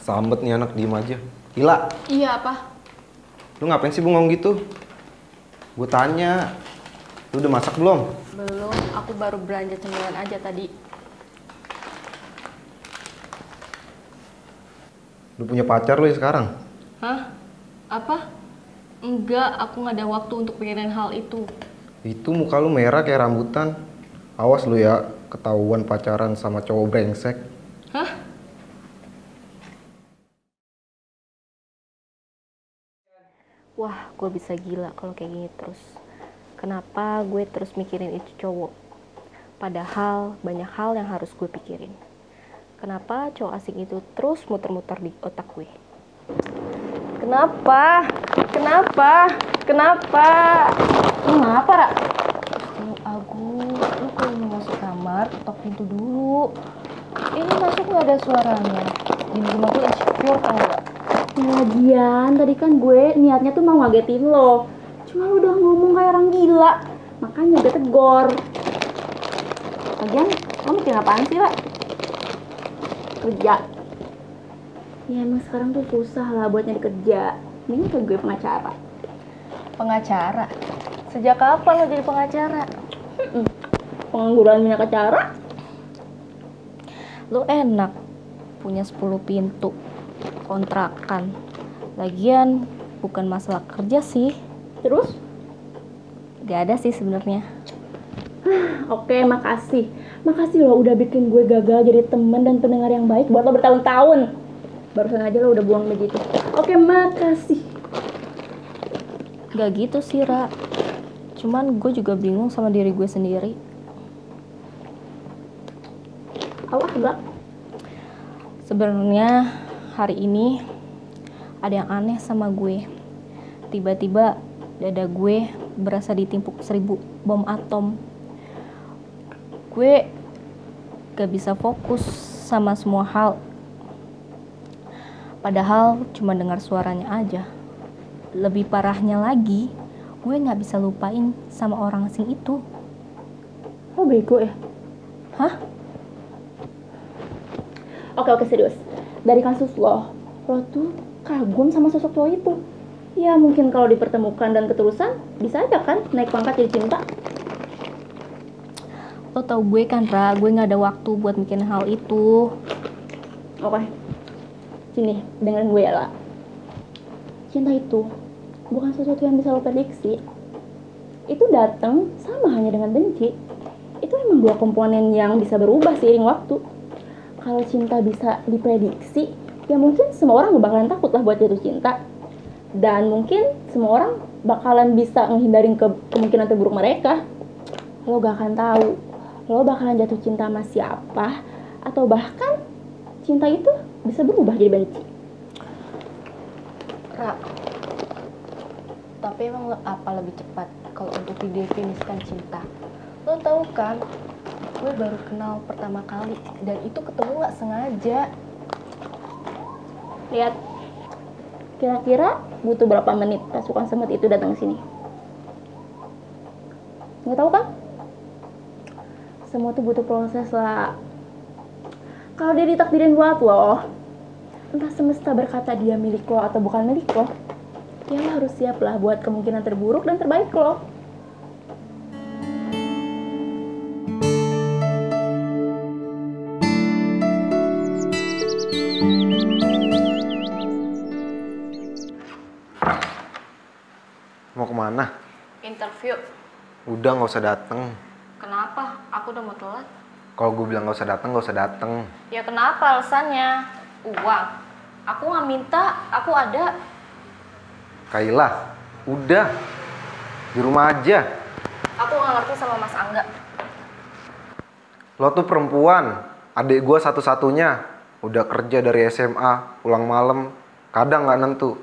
sambet nih anak, diem aja. Gila. Iya, apa? Lu ngapain sih bengong gitu? Gue tanya, lu udah masak belum? Belum, aku baru belanja cemilan aja tadi. Lu punya pacar lu ya sekarang? Hah? Apa? Enggak, aku nggak ada waktu untuk pikirin hal itu. Itu muka lu merah kayak rambutan. Awas lu ya, ketahuan pacaran sama cowok brengsek. Hah? Wah, gue bisa gila kalau kayak gini terus. Kenapa gue terus mikirin itu cowok? Padahal banyak hal yang harus gue pikirin. Kenapa cowok asing itu terus muter-muter di otak gue? Kenapa? Kenapa, Ra? Agus, lu kalau mau masuk kamar, ketok pintu dulu. Ini masuk nggak ada suaranya. Ini rumah gue insecure, tau nggak? Lagian, tadi kan gue niatnya tuh mau ngagetin lo. Cuma lu udah ngomong kayak orang gila. Makanya gue tegor. Lagian, lo mikir apaan sih, Ra? Kerja. Ya emang sekarang tuh susah lah buat nyari kerja. Ini ke gue pengacara. Pengacara? Sejak kapan lo jadi pengacara? Pengangguran punya acara? Lo enak punya 10 pintu kontrakan. Lagian bukan masalah kerja sih. Terus? Gak ada sih sebenarnya. Oke, makasih. Makasih lo udah bikin gue gagal jadi teman dan pendengar yang baik buat lo bertahun-tahun. Barusan aja lo udah buang begitu. Oke, makasih. Gak gitu sih, Ra. Cuman gue juga bingung sama diri gue sendiri. Awas, Ra. Sebenarnya hari ini ada yang aneh sama gue. Tiba-tiba dada gue berasa ditimpuk 1000 bom atom. Gue gak bisa fokus sama semua hal. Padahal cuma dengar suaranya aja. Lebih parahnya lagi, gue nggak bisa lupain sama orang asing itu. Oh, bego ya? Hah? Oke, serius. Dari kasus lo tuh kagum sama sosok cowok itu. Ya mungkin kalau dipertemukan dan keterusan, bisa aja kan naik pangkat jadi cinta. Lo tau gue kan, Ra, gue nggak ada waktu buat mikirin hal itu. Oke. Sini, dengerin gue ya, lah. Cinta itu bukan sesuatu yang bisa lo prediksi. Itu datang sama hanya dengan benci. Itu emang dua komponen yang bisa berubah seiring waktu. Kalau cinta bisa diprediksi, ya mungkin semua orang bakalan takut lah buat jatuh cinta. Dan mungkin semua orang bakalan bisa menghindarin kemungkinan terburuk mereka. Lo gak akan tahu lo bakalan jatuh cinta sama siapa. Atau bahkan cinta itu bisa berubah jadi benci. Ra, tapi emang apa lebih cepat kalau untuk didefinisikan cinta? Lo tau kan, gue baru kenal pertama kali dan itu ketemu gak sengaja. Lihat, kira-kira butuh berapa menit pasukan semut itu datang ke sini? Gak tau kan? Semua tuh butuh proses lah. Kalau dia ditakdirin buat lo, entah semesta berkata dia milik lo atau bukan milik lo, ya lo harus siap lah buat kemungkinan terburuk dan terbaik lo. Mau kemana? Interview. Udah nggak usah dateng. Kenapa? Aku udah mau telat. Kalau gue bilang nggak usah dateng, nggak usah dateng. Ya kenapa alasannya? Uang. Aku nggak minta, aku ada. Kailah, udah. Di rumah aja. Aku nggak ngerti sama Mas Angga. Lo tuh perempuan. Adik gue satu-satunya. Udah kerja dari SMA, pulang malam. Kadang nggak nentu.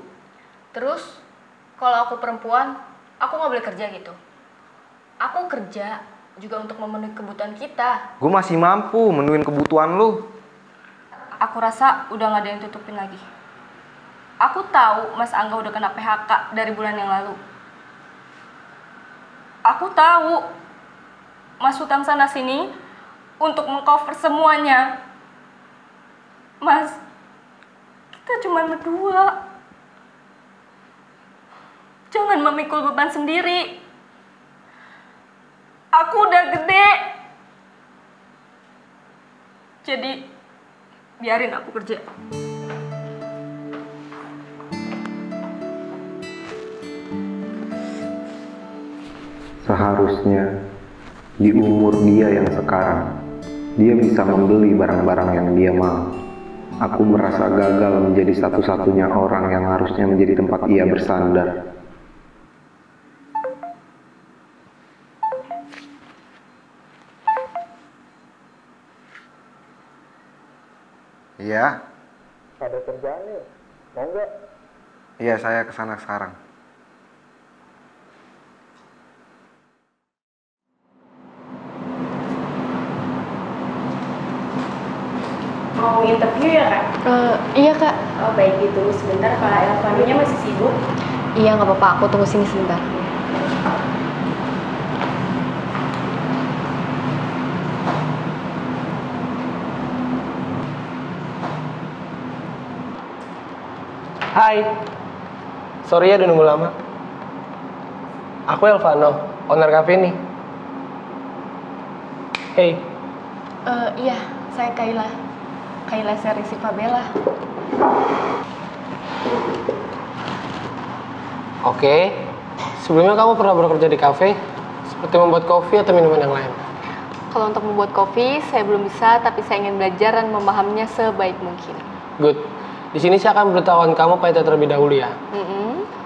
Terus, kalau aku perempuan, aku nggak boleh kerja gitu? Aku kerja juga untuk memenuhi kebutuhan kita. Gue masih mampu menuhin kebutuhan lu. Aku rasa udah gak ada yang tutupin lagi. Aku tahu Mas Angga udah kena PHK dari bulan yang lalu. Aku tahu Mas hutang sana sini untuk mengcover semuanya. Mas, kita cuma berdua. Jangan memikul beban sendiri. Aku udah gede. Jadi, biarin aku kerja. Seharusnya, di umur dia yang sekarang, dia bisa membeli barang-barang yang dia mau. Aku merasa gagal menjadi satu-satunya orang yang harusnya menjadi tempat ia bersandar. Iya. Ada kerjaan nih, mau nggak? Iya, saya kesana sekarang. Mau interview ya Kak? Iya Kak. Oh baik, gitu sebentar, kalau Elvaninya masih sibuk. Iya nggak apa-apa, aku tunggu sini sebentar. Hai, sorry ya udah nunggu lama. Aku Elvano, owner cafe nih. Hey. Iya, saya Kayla. Kayla Serisi Fabella. Oke, sebelumnya kamu pernah bekerja di cafe? Seperti membuat kopi atau minuman yang lain? Kalau untuk membuat kopi, saya belum bisa, tapi saya ingin belajar dan memahaminya sebaik mungkin. Good. Di sini saya akan beritahuan kamu pahitnya terlebih dahulu ya.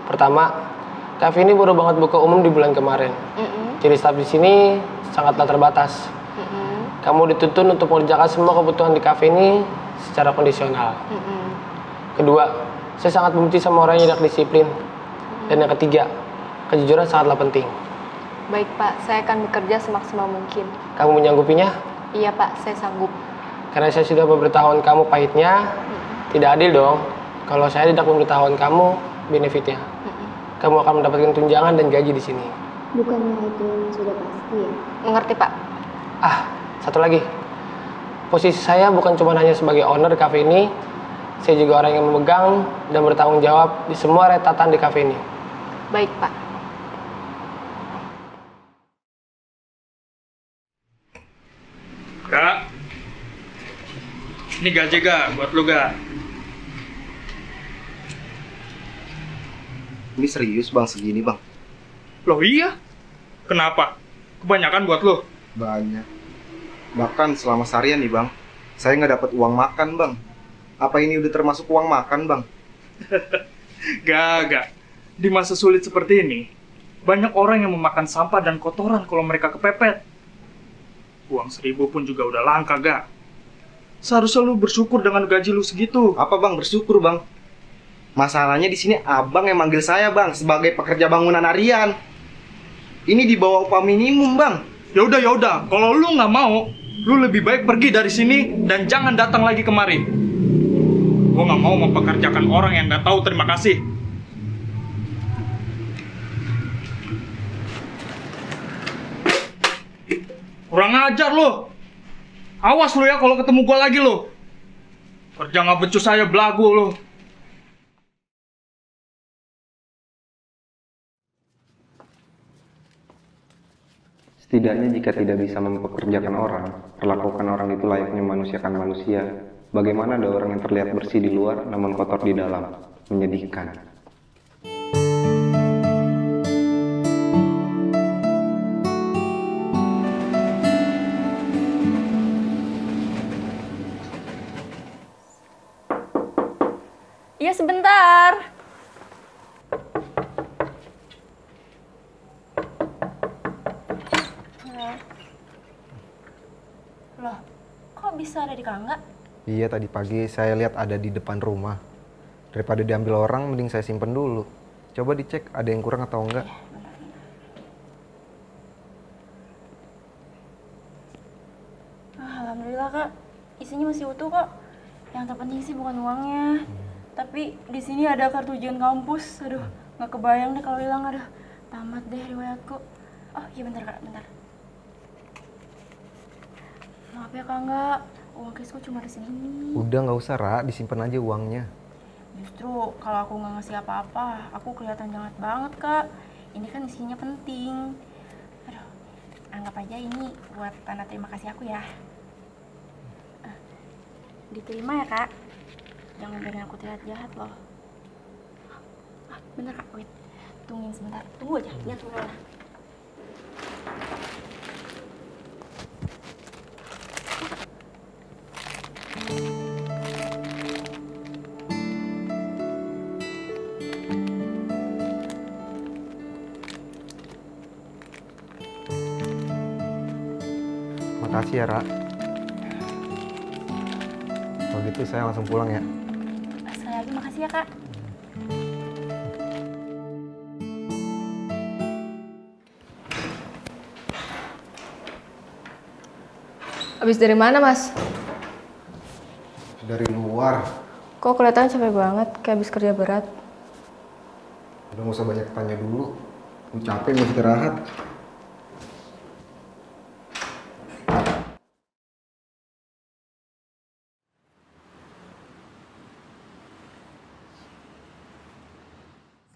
Pertama, cafe ini baru banget buka umum di bulan kemarin. Jadi staf di sini sangatlah terbatas. Kamu dituntun untuk mengerjakan semua kebutuhan di cafe ini secara kondisional. Kedua, saya sangat benci sama orang yang tidak disiplin. Dan yang ketiga, kejujuran sangatlah penting. Baik Pak, saya akan bekerja semaksimal mungkin. Kamu menyanggupinya? Iya Pak, saya sanggup. Karena saya sudah memberitahuan kamu pahitnya. Tidak adil dong, kalau saya tidak memberitahuan kamu benefitnya. Kamu akan mendapatkan tunjangan dan gaji di sini. Bukannya itu sudah pasti ya? Mengerti Pak. Ah, satu lagi. Posisi saya bukan cuma hanya sebagai owner di kafe ini. Saya juga orang yang memegang dan bertanggung jawab di semua retatan di kafe ini. Baik Pak. Kak, ini gaji Kak, buat lu Kak. Ini serius Bang, segini Bang? Loh iya? Kenapa? Kebanyakan buat lo? Banyak. Bahkan selama seharian nih Bang, saya nggak dapat uang makan Bang. Apa ini udah termasuk uang makan Bang? Gak. Di masa sulit seperti ini, banyak orang yang memakan sampah dan kotoran kalau mereka kepepet. Uang 1000 pun juga udah langka Gak. Seharusnya lo bersyukur dengan gaji lo segitu. Apa Bang bersyukur Bang? Masalahnya di sini abang yang manggil saya Bang sebagai pekerja bangunan harian. Ini di bawah upah minimum Bang. Ya udah. Kalau lu nggak mau, lu lebih baik pergi dari sini dan jangan datang lagi kemari. Gua nggak mau mempekerjakan orang yang nggak tahu terima kasih. Kurang ajar lu. Awas lu ya kalau ketemu gua lagi lu. Kerja nggak becus saya belagu lu. Setidaknya jika tidak bisa mempekerjakan orang, perlakukan orang itu layaknya manusiakan manusia. Bagaimana ada orang yang terlihat bersih di luar namun kotor di dalam? Menyedihkan. Iya, sebentar. Loh, kok bisa ada di Kangga? Iya, tadi pagi saya lihat ada di depan rumah. Daripada diambil orang, mending saya simpen dulu. Coba dicek ada yang kurang atau enggak. Alhamdulillah, Kak. Isinya masih utuh kok. Yang terpenting sih bukan uangnya. Tapi di sini ada kartu ujian kampus. Aduh, nggak kebayang deh kalau hilang. Aduh, tamat deh riwayatku. Oh, iya bentar, Kak. Bentar. Maaf ya, Kak, enggak. Uang cashku cuma di sini. Udah nggak usah, Ra. Disimpan aja uangnya. Justru kalau aku nggak ngasih apa-apa, aku kelihatan jahat banget, Kak. Ini kan isinya penting. Aduh, anggap aja ini buat tanda terima kasih aku ya. Diterima ya, Kak. Jangan biarin aku terlihat jahat loh. Bener, Kak. Wait. Tungguin sebentar. Tunggu aja. Jangan sebentar. Makasih ya, Ra. Kalau gitu saya langsung pulang ya. Sekali lagi makasih ya, Kak. Habis dari mana, Mas? Dari luar. Kok kelihatan capek banget, kayak habis kerja berat? Udah nggak usah banyak tanya dulu. Lu capek, mau istirahat.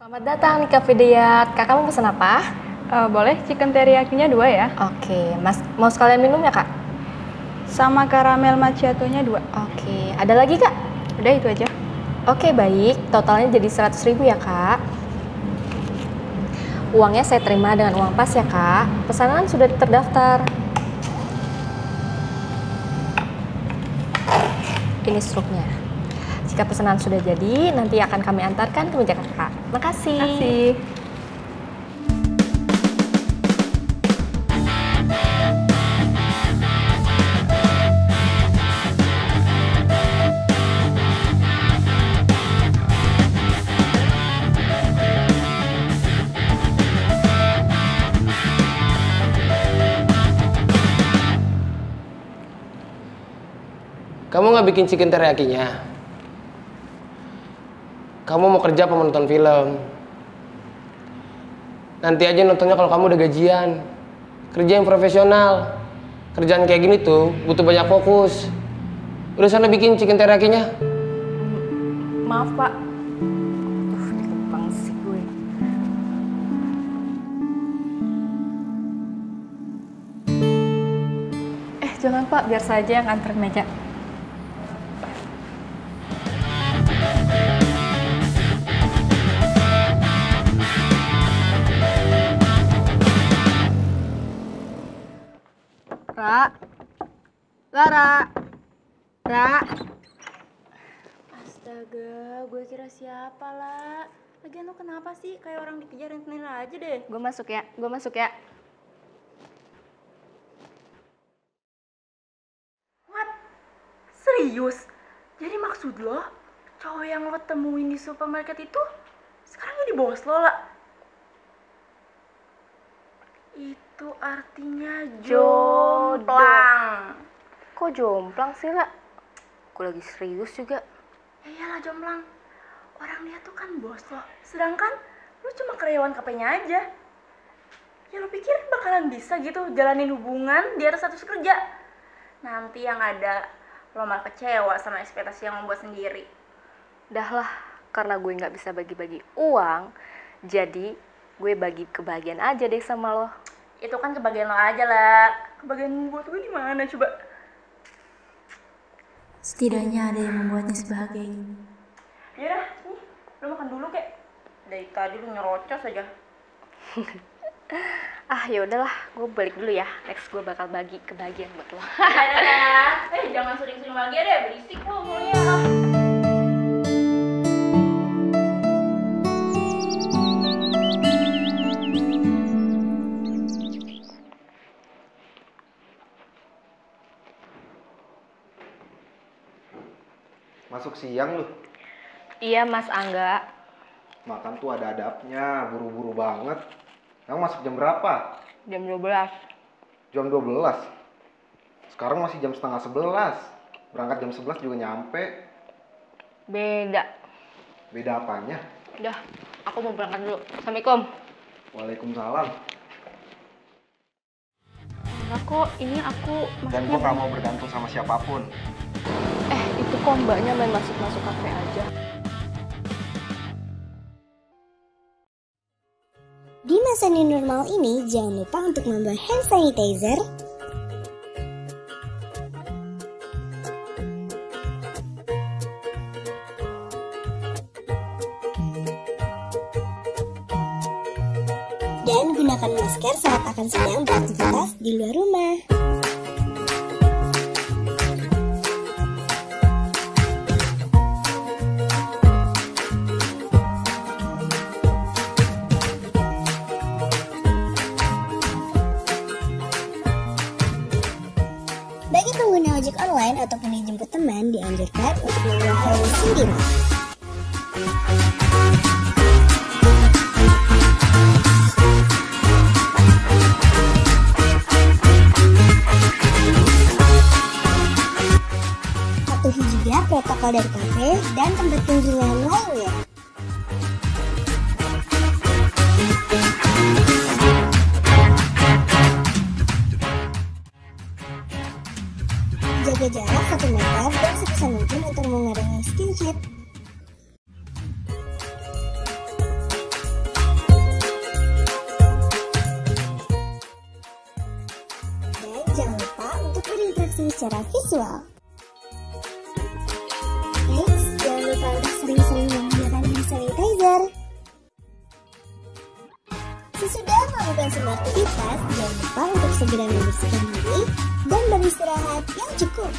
Selamat datang di Cafe Deyat. Kakak mau pesan apa? Boleh chicken teriyaki-nya 2 ya. Oke, Mas mau sekalian minum ya, Kak? Sama karamel macchiato-nya 2. Oke, ada lagi, Kak? Udah itu aja. Oke, baik. Totalnya jadi 100.000 ya, Kak. Uangnya saya terima dengan uang pas ya, Kak. Pesanan sudah terdaftar. Ini struknya. Jika pesanan sudah jadi, nanti akan kami antarkan ke meja Kakak. Makasih. Makasih. Kamu nggak bikin chicken teriyaki-nya? Kamu mau kerja apa menonton film? Nanti aja nontonnya kalau kamu udah gajian. Kerja yang profesional. Kerjaan kayak gini tuh butuh banyak fokus. Udah sana bikin chicken teriyaki-nya. Maaf, Pak. Dikepang sih gue. Jangan, Pak, biar saja yang antar meja. Ra, Lara, Ra. Astaga, gue kira siapa lah. Lagian lo kenapa sih kayak orang dikejar rentenir aja deh. Gue masuk ya, gue masuk ya. What? Serius? Jadi maksud lo, cowok yang lo temuin di supermarket itu sekarang jadi bos lo lah. Itu artinya jomplang. Kok jomplang sih, Ra? Aku lagi serius juga. Ya iyalah jomplang. Orang dia tuh kan bos lo. Sedangkan lu cuma karyawan KP-nya aja. Ya lu pikir bakalan bisa gitu jalanin hubungan di atas status kerja? Nanti yang ada lo malah kecewa sama ekspektasi yang membuat sendiri. Dah lah, karena gue nggak bisa bagi-bagi uang, jadi gue bagi kebahagiaan aja deh sama lo. Itu kan kebagian lo aja lah. Kebagian buat gue gimana coba? Setidaknya ada yang membuatnya sebahagia ini. Yaudah, nih, lo makan dulu kek. Dari tadi lo nyerocos aja. Ah yaudahlah, gue balik dulu ya. Next gue bakal bagi kebahagiaan buat lo. Dadah. Eh jangan sering-sering bahagia deh, berisik lo mulutnya. Masuk siang lu? Iya Mas Angga. Makan tuh ada adabnya, buru-buru banget. Kamu masuk jam berapa? Jam 12. Jam 12? Sekarang masih jam 10:30. Berangkat jam 11 juga nyampe. Beda. Beda apanya? Udah, aku mau berangkat dulu. Assalamualaikum. Waalaikumsalam. Enggak kok, ini aku... Dan gue gak mau bergantung sama siapapun. Itu kok mbaknya main masuk-masuk kafe aja. Di masa new normal ini, jangan lupa untuk membawa hand sanitizer, dan gunakan masker saat akan sedang beraktivitas di luar rumah. Ataupun dijemput teman dianjurkan untuk membawa helm sendiri. Patuhi juga protokol dari kafe dan tempat kunjungan lainnya. Jarak 1 meter dan sebisa mungkin untuk mengurangi skinship. Dan jangan lupa untuk berinteraksi secara visual. Next, jangan lupa untuk sering-sering menggunakan hand sanitizer. Sesudah melakukan semua aktivitas, jangan lupa untuk segera membersihkan diri dan beristirahat yang cukup.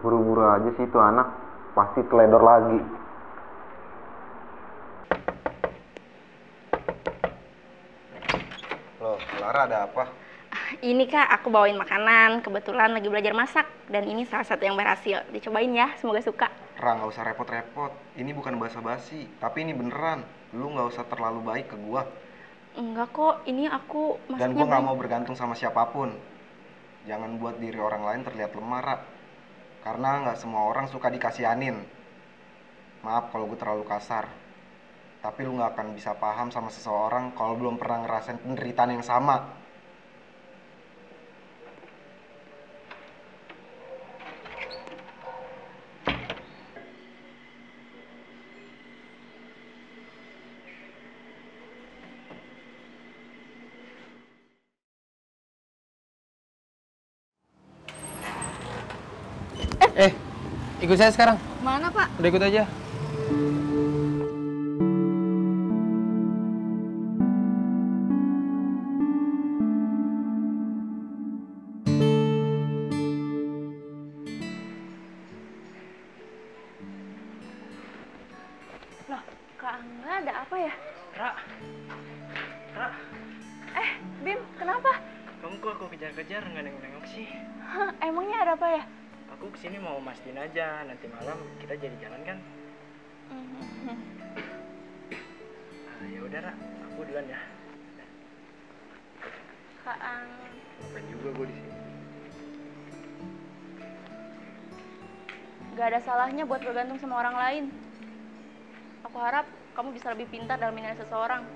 Buru-buru aja sih itu anak, pasti teledor lagi. Loh, Lara ada apa? Ini Kak, aku bawain makanan. Kebetulan lagi belajar masak. Dan ini salah satu yang berhasil. Dicobain ya, semoga suka. Ra, gak usah repot-repot. Ini bukan basa-basi, tapi ini beneran. Lu gak usah terlalu baik ke gua. Enggak kok, ini aku masaknya. Dan gua gak mau bergantung sama siapapun. Jangan buat diri orang lain terlihat lemah, Ra. Karena gak semua orang suka dikasihanin. Maaf kalau gua terlalu kasar. Tapi lu gak akan bisa paham sama seseorang kalau belum pernah ngerasain penderitaan yang sama. Ikut saya sekarang. Mana, Pak? Udah ikut aja. Loh, Kak Angga ada apa ya? Ra. Bim, kenapa? Kamu kok aku kejar-kejar, nggak nengok-nengok sih? Hah, emangnya ada apa ya? Aku kesini mau mastiin aja, nanti malam kita jadi jalan kan? Nah, yaudah Ra, aku duluan ya. Kak Ang. Ngapain juga gue disini? Gak ada salahnya buat bergantung sama orang lain. Aku harap kamu bisa lebih pintar dalam menilai seseorang.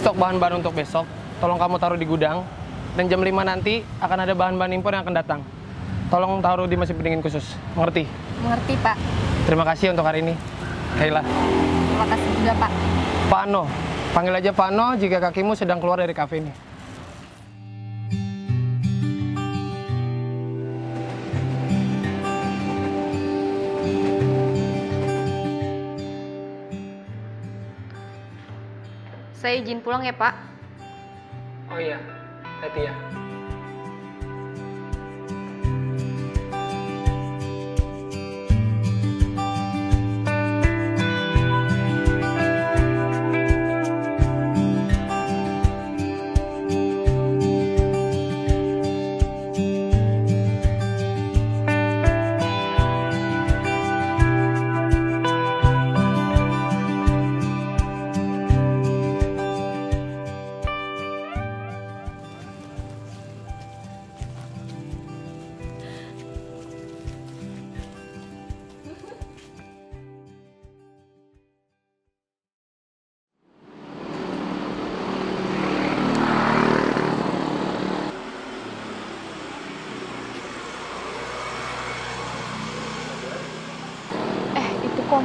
stok bahan-bahan untuk besok, tolong kamu taruh di gudang. Dan jam 5 nanti akan ada bahan-bahan impor yang akan datang. Tolong taruh di mesin pendingin khusus. Mengerti? Mengerti, Pak. Terima kasih untuk hari ini, Kayla. Terima kasih juga, Pak. Pak Ano, panggil aja Pak Ano jika kakimu sedang keluar dari kafe ini. Saya izin pulang ya, Pak. Oh iya, hati ya.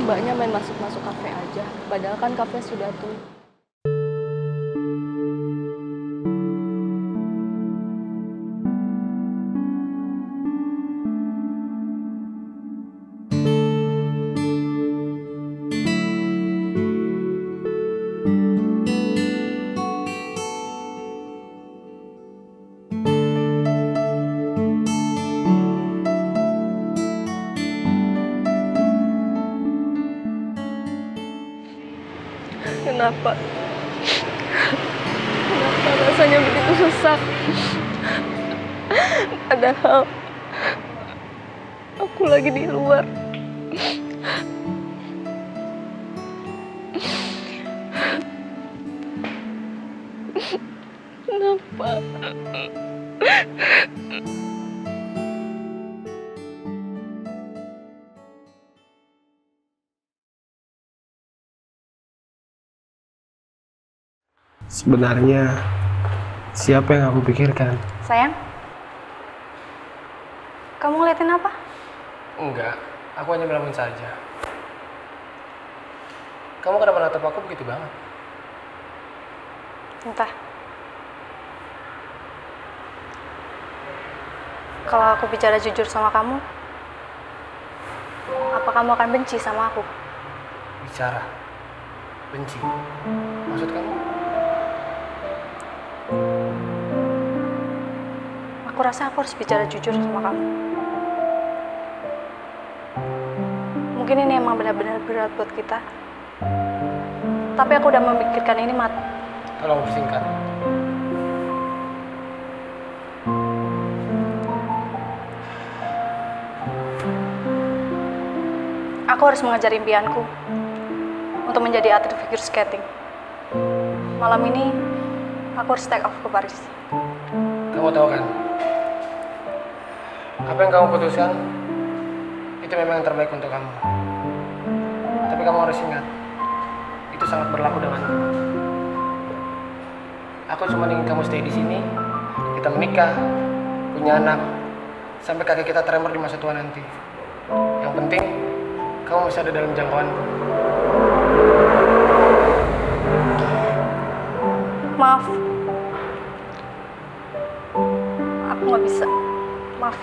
Mbaknya main masuk-masuk kafe aja, padahal kan kafe sudah tuh. Kenapa rasanya begitu sesak? Padahal aku lagi di luar. Kenapa? Sebenarnya, siapa yang aku pikirkan? Sayang? Kamu ngeliatin apa? Enggak, aku hanya melamun saja. Kamu kenapa natap aku begitu banget? Entah. Kalau aku bicara jujur sama kamu, apa kamu akan benci sama aku? Bicara? Benci? Maksud kamu? Aku rasa aku harus bicara jujur sama kamu. Mungkin ini emang benar-benar berat buat kita. Tapi aku udah memikirkan ini, Mat. Tolong singkat. Aku harus mengejar impianku untuk menjadi atlet figure skating. Malam ini aku harus take off ke Paris. Kamu tahu kan? Apa yang kamu putuskan itu memang yang terbaik untuk kamu. Tapi kamu harus ingat, itu sangat berlaku denganku. Aku cuma ingin kamu stay di sini, kita menikah, punya anak, sampai kaki kita tremor di masa tua nanti. Yang penting, kamu masih ada dalam jangkauanku. Maaf, aku nggak bisa. Maaf.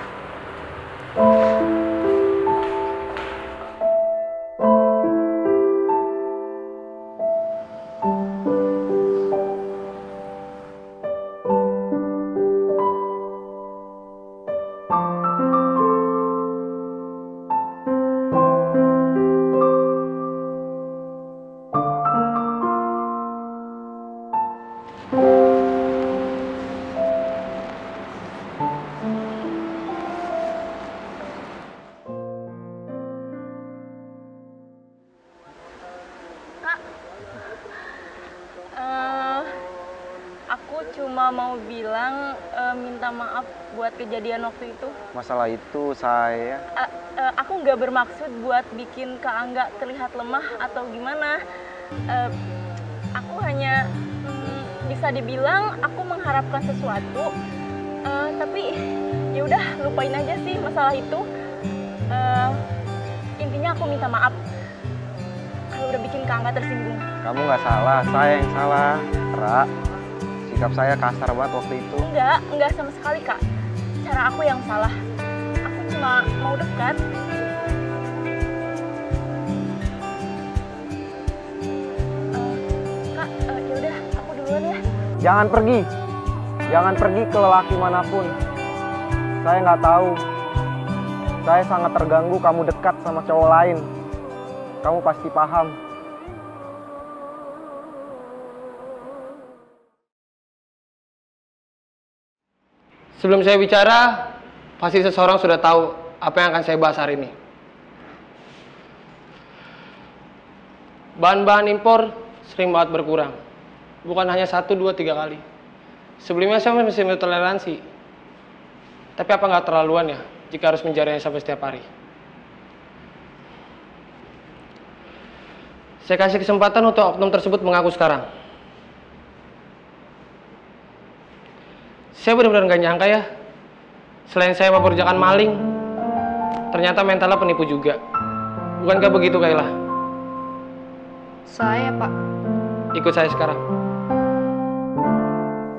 Kejadian waktu itu. Masalah itu saya... aku nggak bermaksud buat bikin Kak Angga terlihat lemah atau gimana. Aku hanya bisa dibilang aku mengharapkan sesuatu, tapi ya udah lupain aja sih masalah itu. Intinya aku minta maaf kalau udah bikin Kak Angga tersinggung. Kamu nggak salah, saya yang salah, Ra. Sikap saya kasar banget waktu itu. Enggak sama sekali, Kak. Cara aku yang salah. Aku cuma mau dekat. Kak, yaudah, aku duluan ya. Jangan pergi. Jangan pergi ke lelaki manapun. Saya nggak tahu. Saya sangat terganggu kamu dekat sama cowok lain. Kamu pasti paham. Sebelum saya bicara, pasti seseorang sudah tahu apa yang akan saya bahas hari ini. Bahan-bahan impor sering banget berkurang. Bukan hanya 1, 2, 3 kali. Sebelumnya saya masih toleransi. Tapi apa nggak terlaluan ya, jika harus menjarahnya sampai setiap hari? Saya kasih kesempatan untuk oknum tersebut mengaku sekarang. Saya benar-benar nggak nyangka ya, selain saya memperjakan maling, ternyata mentalnya penipu juga. Bukankah begitu, Kailah? Saya, Pak. Ikut saya sekarang.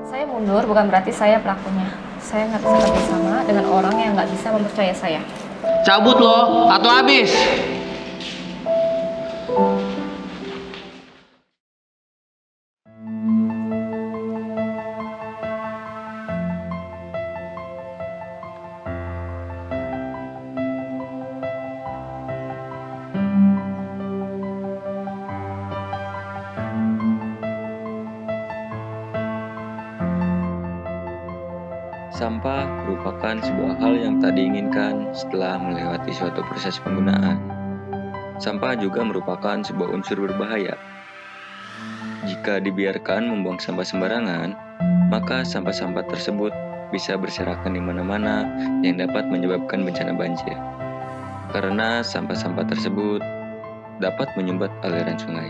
Saya mundur bukan berarti saya pelakunya. Saya nggak bisa bersama dengan orang yang nggak bisa mempercaya saya. Cabut loh, atau habis. Sampah merupakan sebuah hal yang tak diinginkan setelah melewati suatu proses penggunaan. Sampah juga merupakan sebuah unsur berbahaya. Jika dibiarkan membuang sampah sembarangan, maka sampah-sampah tersebut bisa berserakan di mana-mana yang dapat menyebabkan bencana banjir. Karena sampah-sampah tersebut dapat menyumbat aliran sungai.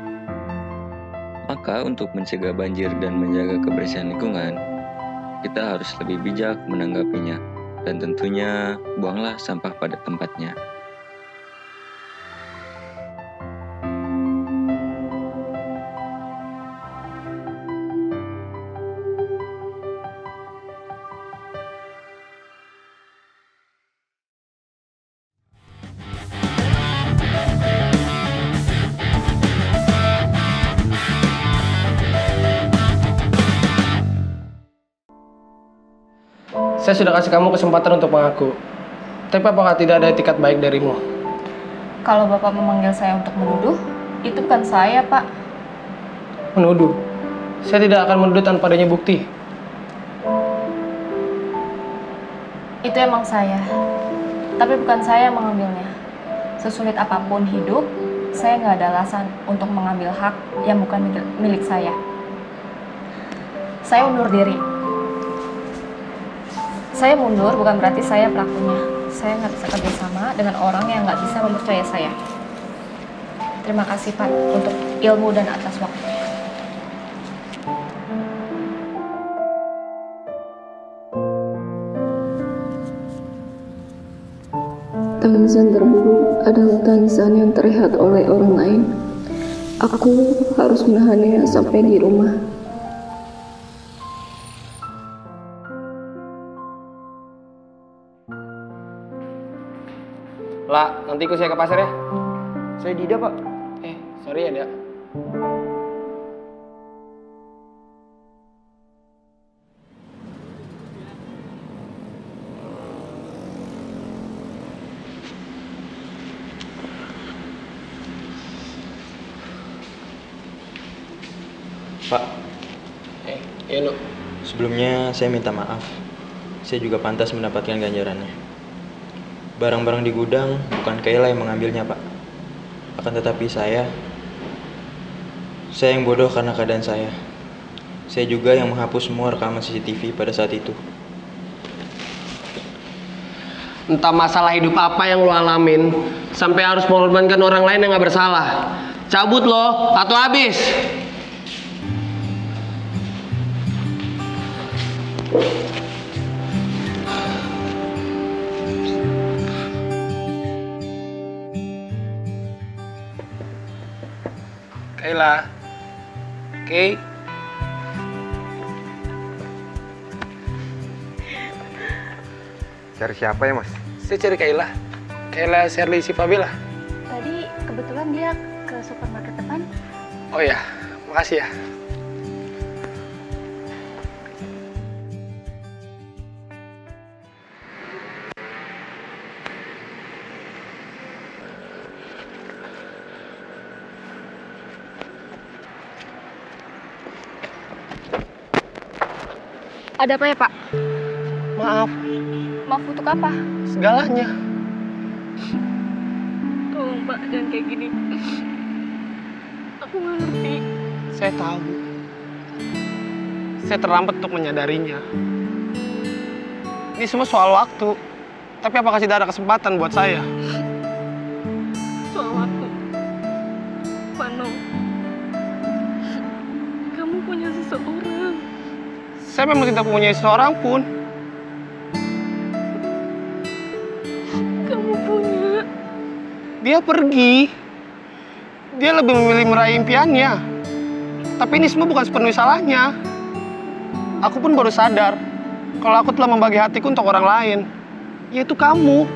Maka untuk mencegah banjir dan menjaga kebersihan lingkungan, kita harus lebih bijak menanggapinya, dan tentunya buanglah sampah pada tempatnya. Saya sudah kasih kamu kesempatan untuk mengaku, tapi apakah tidak ada etikat baik darimu? Kalau Bapak memanggil saya untuk menuduh, itu bukan saya, Pak. Menuduh? Saya tidak akan menuduh tanpa adanya bukti. Itu emang saya, tapi bukan saya yang mengambilnya. Sesulit apapun hidup, saya nggak ada alasan untuk mengambil hak yang bukan milik saya. Saya undur diri. Saya mundur bukan berarti saya pelakunya. Saya nggak bisa kerjasama dengan orang yang nggak bisa mempercaya saya. Terima kasih, Pak, untuk ilmu dan atas waktunya. Tangisan terburuk adalah tangisan yang terlihat oleh orang lain. Aku harus menahannya sampai di rumah. La, nanti ikut saya ke pasar ya. Saya Dida, Pak. Sorry ya, Dida. Pak. Iya, Nuk. Sebelumnya saya minta maaf. Saya juga pantas mendapatkan ganjarannya. Barang-barang di gudang bukan Kayla yang mengambilnya, Pak. Akan tetapi saya yang bodoh karena keadaan saya. Saya juga yang menghapus semua rekaman CCTV pada saat itu. Entah masalah hidup apa yang lo alamin, sampai harus mengorbankan orang lain yang gak bersalah. Cabut lo, atau habis. Kayla, Kay. Cari siapa ya, Mas? Saya cari Kayla. Kayla Shirley si Fabila. Tadi kebetulan dia ke supermarket depan. Oh ya, makasih ya. Ada apa ya, Pak? Maaf. Maaf untuk apa? Segalanya. Tolong, Pak, jangan kayak gini. Aku nggak ngerti. Saya tahu. Saya terlambat untuk menyadarinya. Ini semua soal waktu. Tapi apakah tidak ada kesempatan buat saya? Soal waktu? Pano, kamu punya seseorang. Saya memang tidak punya seorang pun. Kamu punya. Dia pergi. Dia lebih memilih meraih impiannya. Tapi ini semua bukan sepenuhnya salahnya. Aku pun baru sadar kalau aku telah membagi hatiku untuk orang lain, yaitu kamu.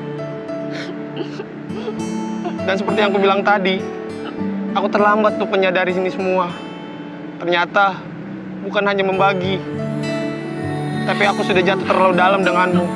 Dan seperti yang aku bilang tadi, aku terlambat untuk menyadari ini semua. Ternyata bukan hanya membagi, tapi aku sudah jatuh terlalu dalam denganmu.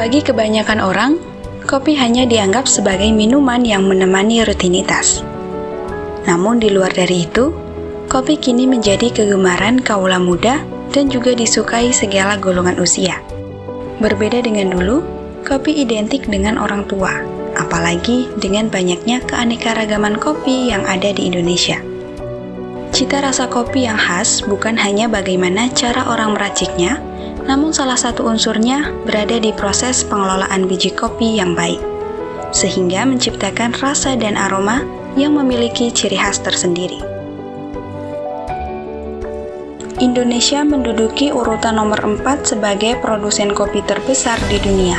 Bagi kebanyakan orang, kopi hanya dianggap sebagai minuman yang menemani rutinitas. Namun di luar dari itu, kopi kini menjadi kegemaran kaula muda dan juga disukai segala golongan usia. Berbeda dengan dulu, kopi identik dengan orang tua, apalagi dengan banyaknya keanekaragaman kopi yang ada di Indonesia. Cita rasa kopi yang khas bukan hanya bagaimana cara orang meraciknya, namun salah satu unsurnya berada di proses pengelolaan biji kopi yang baik, sehingga menciptakan rasa dan aroma yang memiliki ciri khas tersendiri. Indonesia menduduki urutan nomor 4 sebagai produsen kopi terbesar di dunia.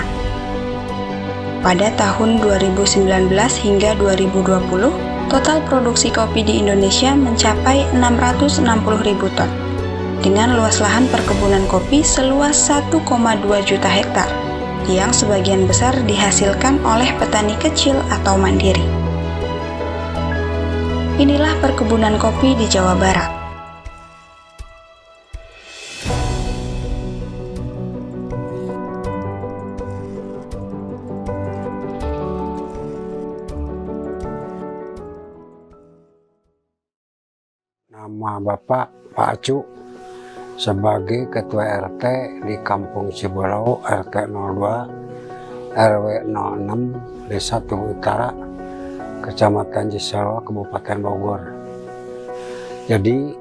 Pada tahun 2019 hingga 2020, total produksi kopi di Indonesia mencapai 660.000 ton, dengan luas lahan perkebunan kopi seluas 1,2 juta hektar, yang sebagian besar dihasilkan oleh petani kecil atau mandiri. Inilah perkebunan kopi di Jawa Barat. Nama Bapak Pak Acu sebagai Ketua RT di Kampung Cibolau RT 02 RW 06 Desa Tugu Utara, Kecamatan Cisawa, Kabupaten Bogor. Jadi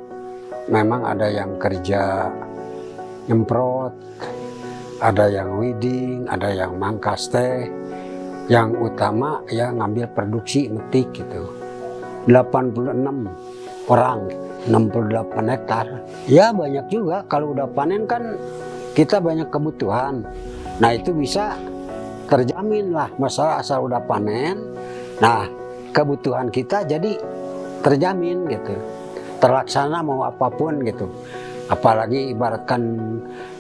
memang ada yang kerja nyemprot, ada yang weeding, ada yang mangkas teh. Yang utama ya ngambil produksi metik gitu. 86 orang, 68 hektar. Ya banyak juga, kalau udah panen kan kita banyak kebutuhan. Nah itu bisa terjamin lah, masalah asal udah panen. Nah kebutuhan kita jadi terjamin gitu, terlaksana mau apapun gitu. Apalagi ibaratkan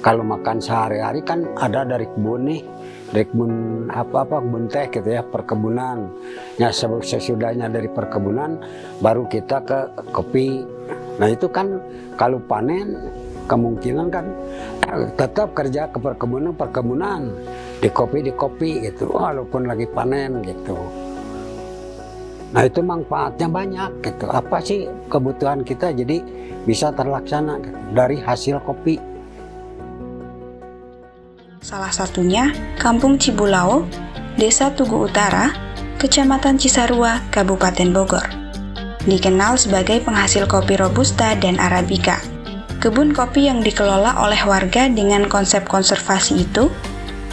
kalau makan sehari-hari kan ada dari kebun nih, dari kebun kebun teh gitu ya, perkebunan. Ya sesudahnya dari perkebunan baru kita ke kopi. Nah itu kan kalau panen kemungkinan kan tetap kerja ke perkebunan, di kopi gitu walaupun lagi panen gitu. Nah itu manfaatnya banyak gitu. Apa sih kebutuhan kita jadi bisa terlaksana gitu, dari hasil kopi. Salah satunya Kampung Cibolau, Desa Tugu Utara, Kecamatan Cisarua, Kabupaten Bogor. Dikenal sebagai penghasil kopi robusta dan arabica. Kebun kopi yang dikelola oleh warga dengan konsep konservasi itu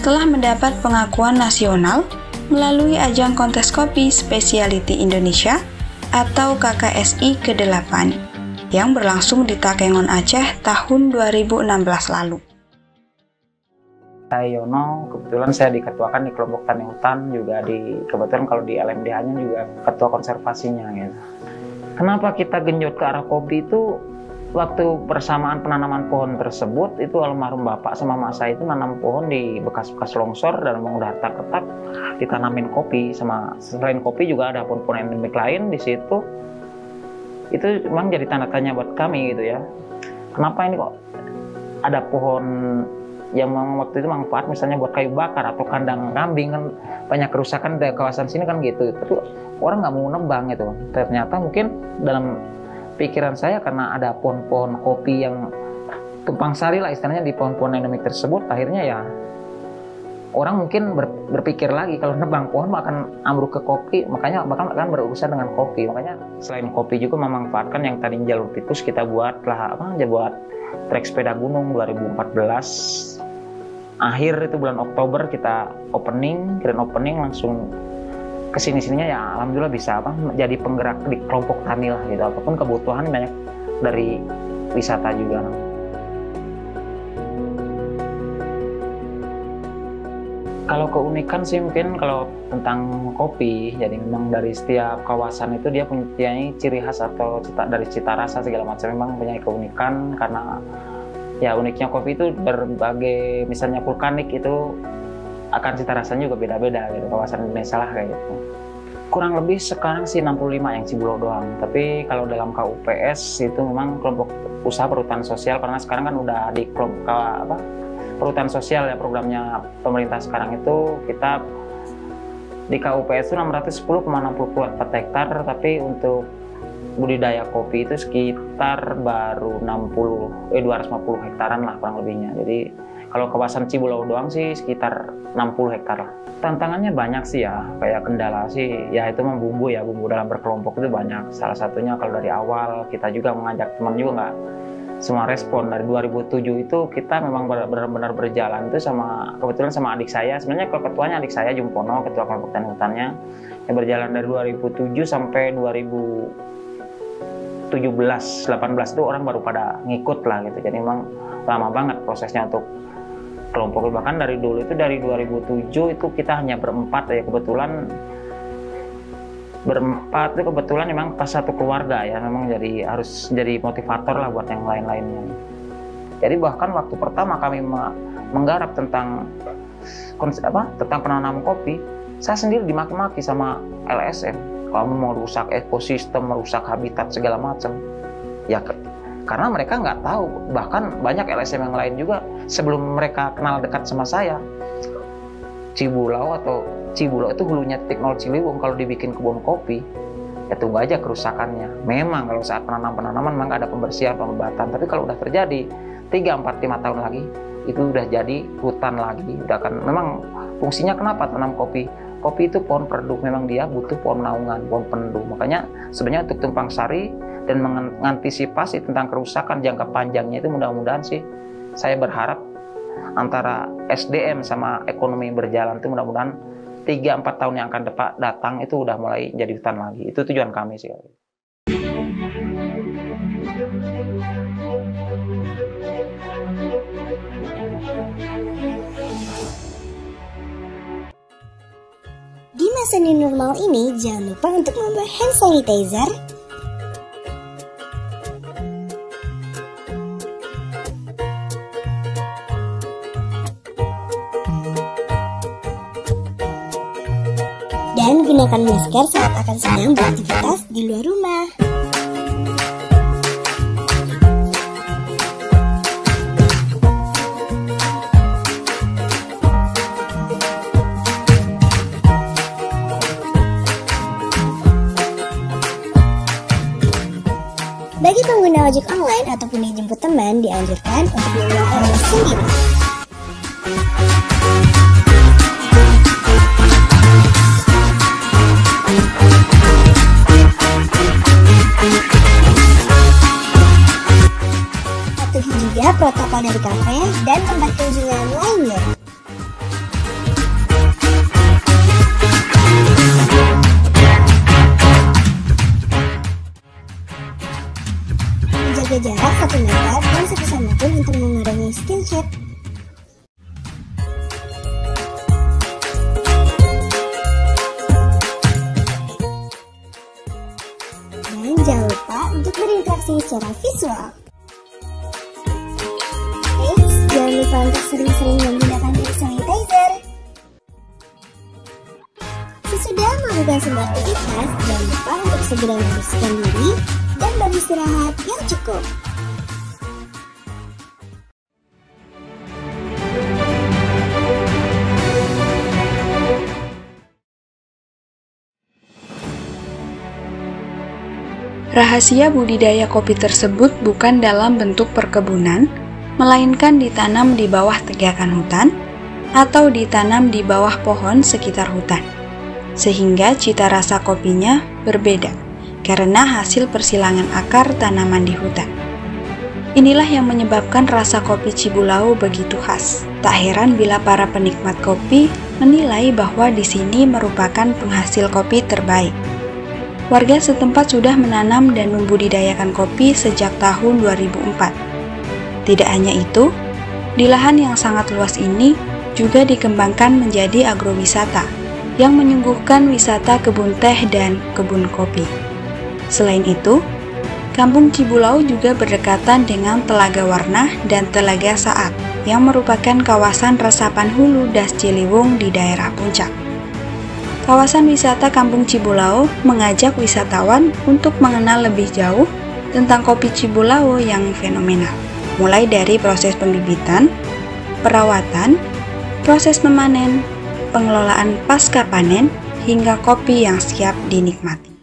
telah mendapat pengakuan nasional melalui ajang kontes kopi spesiality Indonesia atau KKSI ke-8 yang berlangsung di Takengon Aceh tahun 2016 lalu. Saya Yono, kebetulan saya diketuakan di kelompok tani hutan juga, kebetulan kalau di LMDH-nya juga ketua konservasinya gitu. Kenapa kita genjot ke arah kopi itu, waktu persamaan penanaman pohon tersebut itu almarhum bapak sama mak saya itu nanam pohon di bekas-bekas longsor dan mengundang harta ketak ditanamin kopi, sama selain kopi juga ada pohon-pohon endemik lain di situ. Itu memang jadi tanda tanya buat kami gitu ya. Kenapa ini kok ada pohon yang waktu itu manfaat misalnya buat kayu bakar atau kandang kambing, kan banyak kerusakan dari kawasan sini kan gitu, tapi orang nggak mau nebang gitu. Ternyata mungkin dalam pikiran saya karena ada pohon-pohon kopi yang tumpang sari lah istilahnya di pohon-pohon endemik tersebut, akhirnya ya orang mungkin berpikir lagi kalau nebang pohon akan ambruk ke kopi, makanya bahkan akan berurusan dengan kopi. Makanya selain kopi juga memanfaatkan yang tadi jalur tikus kita buat lah buat trek sepeda gunung 2014. Akhir itu bulan Oktober kita opening, grand opening langsung kesini-sininya ya alhamdulillah bisa jadi penggerak di kelompok tani lah gitu, apapun kebutuhan banyak dari wisata juga. Kalau keunikan sih mungkin kalau tentang kopi, jadi memang dari setiap kawasan itu dia punya ciri khas atau cita rasa segala macam, memang punya keunikan karena ya uniknya kopi itu berbagai, misalnya vulkanik itu akan cita rasanya juga beda-beda gitu, kawasan Indonesia lah kayak gitu. Kurang lebih sekarang sih 65 yang Cibolau doang, tapi kalau dalam KUPS itu memang kelompok usaha perhutanan sosial, karena sekarang kan udah di kelompok perhutanan sosial ya programnya pemerintah sekarang itu, kita di KUPS itu 610,64 hektar, tapi untuk budidaya kopi itu sekitar baru 250 hektaran lah kurang lebihnya. Jadi Kalau kawasan Cibulau doang sih sekitar 60 hektar lah. Tantangannya banyak sih ya, kayak kendala sih ya itu membumbu ya, bumbu dalam berkelompok itu banyak. Salah satunya kalau dari awal kita juga mengajak teman juga nggak semua respon. Dari 2007 itu kita memang benar-benar berjalan itu sama kebetulan sama adik saya. Sebenarnya kalau ketuanya adik saya Jumpono, ketua kelompok hutannya yang berjalan dari 2007 sampai 2017, 18 itu orang baru pada ngikut lah gitu. Jadi memang lama banget prosesnya untuk kelompok. Bahkan dari dulu itu dari 2007 itu kita hanya berempat ya, kebetulan berempat itu kebetulan memang pas satu keluarga ya, memang jadi harus jadi motivator lah buat yang lain-lainnya. Jadi bahkan waktu pertama kami menggarap tentang tentang penanam kopi, saya sendiri dimaki-maki sama LSM. Kamu mau rusak ekosistem, merusak habitat segala macam, ya karena mereka nggak tahu. Bahkan banyak LSM yang lain juga sebelum mereka kenal dekat sama saya, Cibulau itu hulunya titik nol Ciliwung. Kalau dibikin kebun kopi, ya tunggu aja kerusakannya. Memang kalau saat penanaman memang ada pembersihan, pengobatan, tapi kalau udah terjadi 3, 4, 5 tahun lagi itu udah jadi hutan lagi. Udah kan memang fungsinya kenapa tanam kopi? Kopi itu pohon perduk, memang dia butuh pohon naungan, pohon penduk. Makanya sebenarnya untuk tumpang sari dan mengantisipasi tentang kerusakan jangka panjangnya itu mudah-mudahan sih saya berharap antara SDM sama ekonomi berjalan itu mudah-mudahan 3-4 tahun yang akan datang itu udah mulai jadi hutan lagi. Itu tujuan kami sih. Masa new normal ini, jangan lupa untuk membawa hand sanitizer, dan gunakan masker saat akan sedang beraktivitas di luar rumah. Bagi pengguna ojek online ataupun yang jemput teman, dianjurkan untuk membawa helm sendiri. Patuhi juga protokol dari kafe dan tempat kunjungan lainnya. Jarak 1 meter dan sebisa mungkin untuk mengurangi skinship. Dan jangan lupa untuk berinteraksi secara visual. Eits, jangan lupa untuk sering-sering menggunakan hand sanitizer. Sesudah melakukan semua aktivitas, jangan lupa untuk segera membersihkan diri dan beristirahat yang cukup. Rahasia budidaya kopi tersebut bukan dalam bentuk perkebunan, melainkan ditanam di bawah tegakan hutan atau ditanam di bawah pohon sekitar hutan, sehingga cita rasa kopinya berbeda karena hasil persilangan akar tanaman di hutan. Inilah yang menyebabkan rasa kopi Cibulau begitu khas. Tak heran bila para penikmat kopi menilai bahwa di sini merupakan penghasil kopi terbaik. Warga setempat sudah menanam dan membudidayakan kopi sejak tahun 2004. Tidak hanya itu, di lahan yang sangat luas ini juga dikembangkan menjadi agrowisata yang menyuguhkan wisata kebun teh dan kebun kopi. Selain itu, Kampung Cibulau juga berdekatan dengan Telaga Warna dan Telaga Saat yang merupakan kawasan resapan hulu das Ciliwung di daerah puncak. Kawasan wisata Kampung Cibulau mengajak wisatawan untuk mengenal lebih jauh tentang kopi Cibulau yang fenomenal, mulai dari proses pembibitan, perawatan, proses memanen, pengelolaan pasca panen, hingga kopi yang siap dinikmati.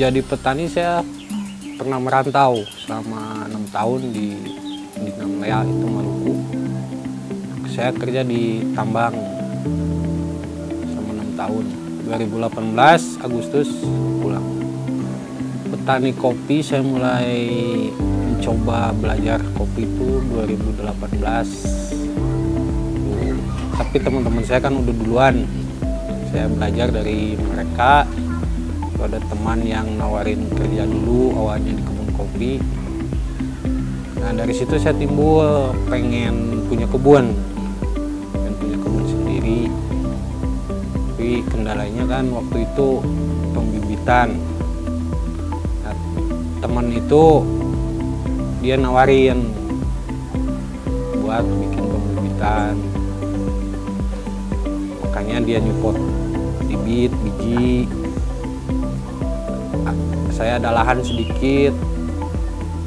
menjadi petani, saya pernah merantau selama 6 tahun di Namlea, itu Maluku. Saya kerja di tambang selama 6 tahun. 2018 Agustus pulang. Petani kopi saya mulai mencoba belajar kopi itu 2018. Tapi teman-teman saya kan udah duluan. Saya belajar dari mereka. Ada teman yang nawarin kerja dulu awalnya di kebun kopi. Nah dari situ saya timbul pengen punya kebun sendiri. Tapi kendalanya kan waktu itu pembibitan. Nah, teman itu dia nawarin buat bikin pembibitan, makanya dia nyupport bibit, biji. Saya ada lahan sedikit,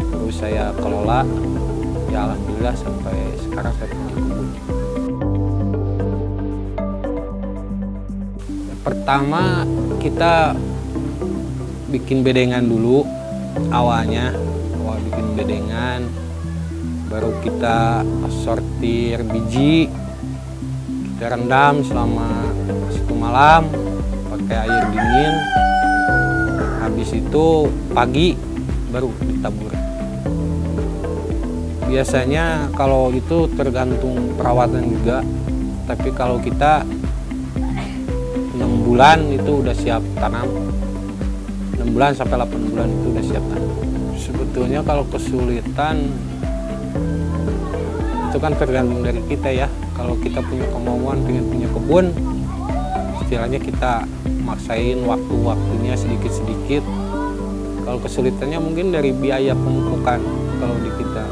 terus saya kelola, ya alhamdulillah sampai sekarang saya punya kebun. Pertama kita bikin bedengan dulu, awal bikin bedengan, baru kita sortir biji, kita rendam selama 1 malam pakai air dingin. Habis itu pagi baru ditabur. Biasanya kalau itu tergantung perawatan juga, tapi kalau kita 6 bulan itu udah siap tanam. 6 bulan sampai 8 bulan itu udah siap tanam. Sebetulnya kalau kesulitan itu kan tergantung dari kita ya. Kalau kita punya kemauan pengen punya kebun, istilahnya kita maksain waktu-waktunya sedikit-sedikit. Kalau kesulitannya mungkin dari biaya pemupukan kalau di kita.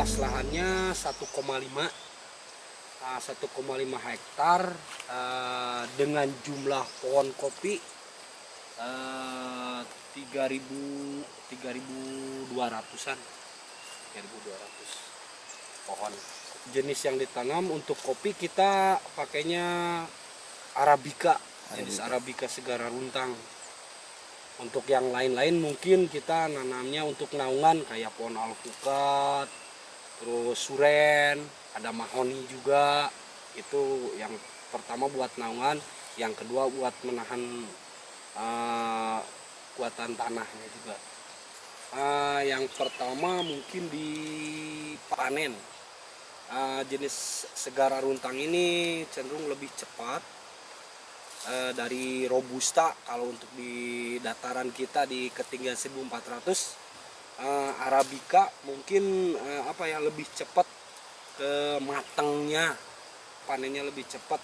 Luas lahannya 1,5 hektar dengan jumlah pohon kopi 3.200 pohon. Jenis yang ditanam untuk kopi kita pakainya Arabica. Jenis Arabica segara runtang. Untuk yang lain-lain mungkin kita nanamnya untuk naungan kayak pohon alpukat, terus suren, ada mahoni juga. Itu yang pertama buat naungan, yang kedua buat menahan kuatan tanahnya juga. Yang pertama mungkin dipanen. Jenis segara runtang ini cenderung lebih cepat dari robusta. Kalau untuk di dataran kita di ketinggian 1400, Arabica mungkin lebih cepat ke matangnya, panennya lebih cepat.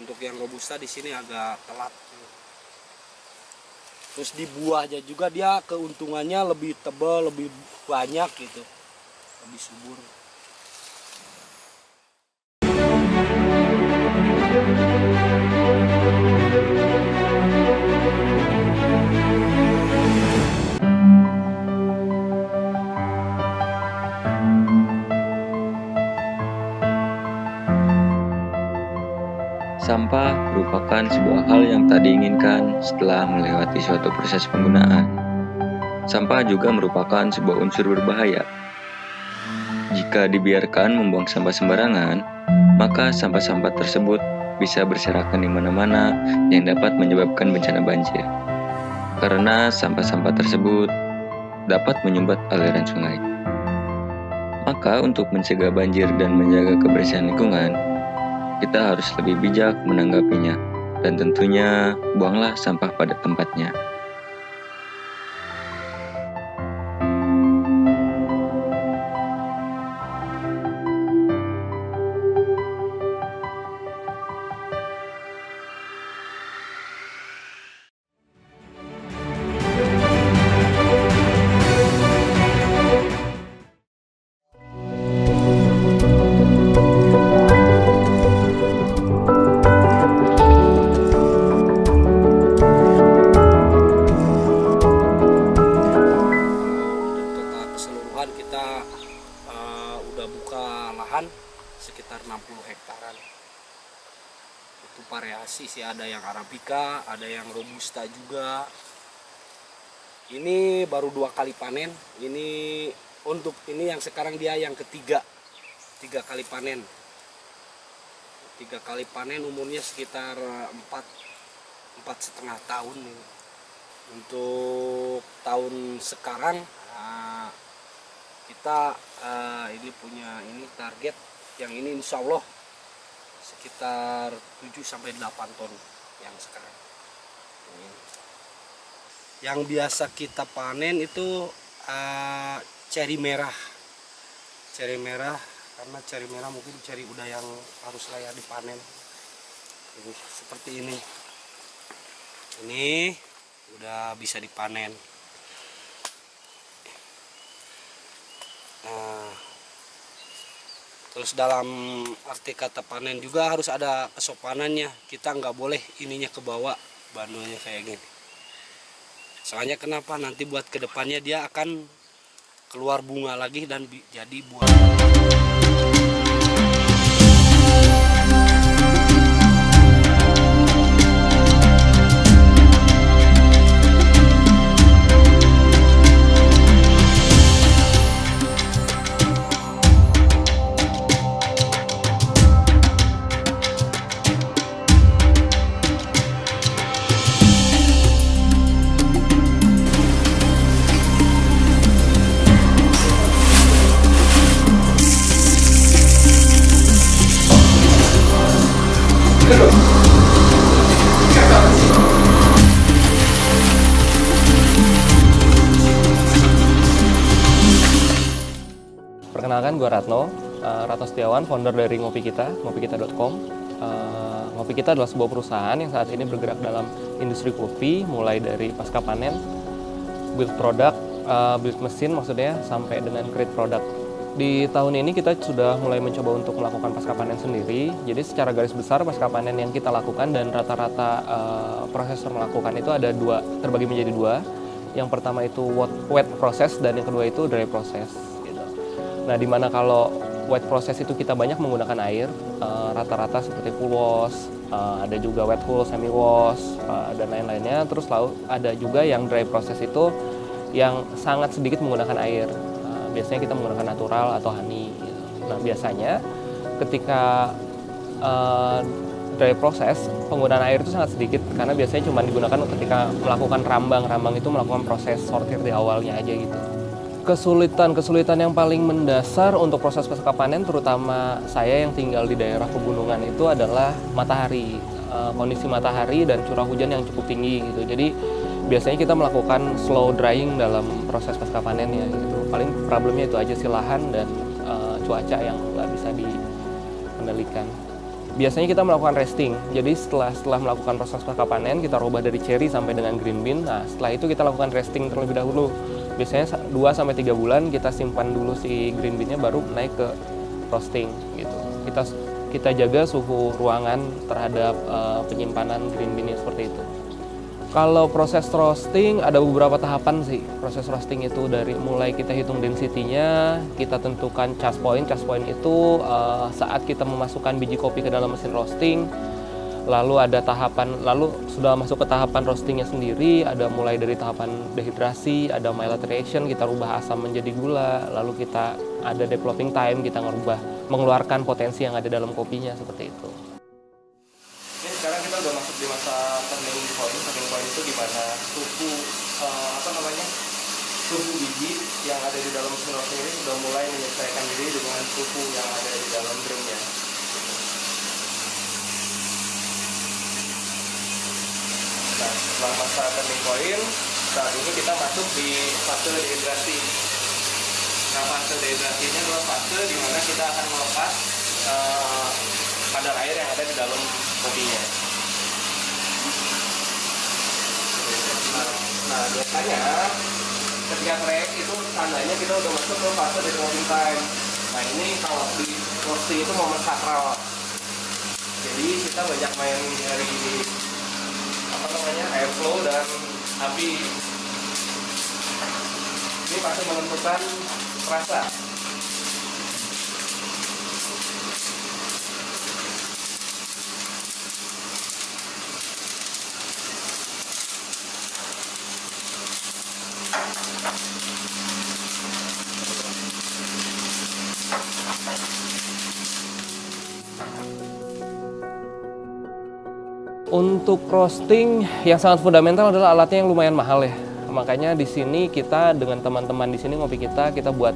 Untuk yang robusta di sini agak telat. Terus di buahnya juga dia keuntungannya lebih tebal, lebih banyak gitu, lebih subur. Sampah merupakan sebuah hal yang tak diinginkan setelah melewati suatu proses penggunaan. Sampah juga merupakan sebuah unsur berbahaya. Jika dibiarkan membuang sampah sembarangan, maka sampah-sampah tersebut bisa berserakan di mana-mana yang dapat menyebabkan bencana banjir. Karena sampah-sampah tersebut dapat menyumbat aliran sungai. Maka untuk mencegah banjir dan menjaga kebersihan lingkungan, kita harus lebih bijak menanggapinya. Dan tentunya buanglah sampah pada tempatnya. Sekitar 60 hektaran. Itu variasi sih, ada yang Arabica, ada yang Robusta juga. Ini baru 2 kali panen. Ini untuk ini yang sekarang dia yang ketiga. 3 kali panen. 3 kali panen, umurnya sekitar 4,5 tahun. Untuk tahun sekarang kita ini punya ini target yang ini insya Allah sekitar 7-8 ton yang sekarang. Ini. Yang biasa kita panen itu ceri merah. Ceri merah, karena ceri merah mungkin ceri udah yang harus layak dipanen. Ini, seperti ini. Ini udah bisa dipanen. Nah, terus dalam arti kata panen juga harus ada kesopanannya. Kita nggak boleh ininya ke bawah, bandulnya kayak gini. Soalnya kenapa, nanti buat kedepannya dia akan keluar bunga lagi dan jadi buah. Perkenalkan, gue Ratno Setiawan, founder dari Ngopi Kita, ngopikita.com. Ngopi Kita adalah sebuah perusahaan yang saat ini bergerak dalam industri kopi, mulai dari pasca panen, build product, build mesin maksudnya, sampai dengan create product. Di tahun ini kita sudah mulai mencoba untuk melakukan pasca panen sendiri. Jadi secara garis besar pasca panen yang kita lakukan dan rata-rata prosesor melakukan itu ada 2, terbagi menjadi 2. Yang pertama itu wet process dan yang kedua itu dry process. Gitu. Nah, dimana kalau wet process itu kita banyak menggunakan air, rata-rata seperti full wash, ada juga wet full, semi wash, dan lain-lainnya. Terus lalu ada juga yang dry process itu yang sangat sedikit menggunakan air. Biasanya kita menggunakan natural atau honey. Gitu. Nah, biasanya ketika dry process, penggunaan air itu sangat sedikit karena biasanya cuma digunakan ketika melakukan rambang. Rambang itu melakukan proses sortir di awalnya aja gitu. Kesulitan yang paling mendasar untuk proses pasca panen, terutama saya yang tinggal di daerah pegunungan itu adalah matahari, kondisi matahari dan curah hujan yang cukup tinggi gitu. Jadi biasanya kita melakukan slow drying dalam proses pasca panen ya gitu. Paling problemnya itu aja sih, lahan dan cuaca yang nggak bisa dikendalikan. Biasanya kita melakukan resting. Jadi setelah melakukan proses pasca panen, kita rubah dari cherry sampai dengan green bean. Nah, setelah itu kita lakukan resting terlebih dahulu. Biasanya 2-3 bulan kita simpan dulu si green bean-nya, baru naik ke roasting gitu. Kita jaga suhu ruangan terhadap penyimpanan green bean-nya seperti itu. Kalau proses roasting ada beberapa tahapan sih. Proses roasting itu dari mulai kita hitung density-nya, kita tentukan charge point. Charge point itu saat kita memasukkan biji kopi ke dalam mesin roasting. Lalu ada tahapan, lalu sudah masuk ke tahapan roastingnya sendiri. Ada mulai dari tahapan dehidrasi, ada myelatization, kita rubah asam menjadi gula. Lalu kita ada developing time, kita mengeluarkan potensi yang ada dalam kopinya seperti itu. kita udah masuk di masa pandemi ini. Pandemi itu gimana suku suku biji yang ada di dalam sirup ini sudah mulai menyesuaikan diri dengan suku yang ada di dalam drumnya. Nah, setelah masa turning point, saat ini kita masuk di fase dehidrasi. Nah, fase dehidrasinya adalah fase di mana kita akan melepas kadar air yang ada di dalam kopinya. Nah, biasanya ketika track itu tandanya kita udah masuk ke fase roasting time. Nah, ini kalau di roasting itu momen sakral. Jadi kita banyak main dari airflow dan api. Ini pasti menentukan rasa. Untuk roasting yang sangat fundamental adalah alatnya yang lumayan mahal ya. Makanya di sini kita dengan teman-teman di sini ngopi kita buat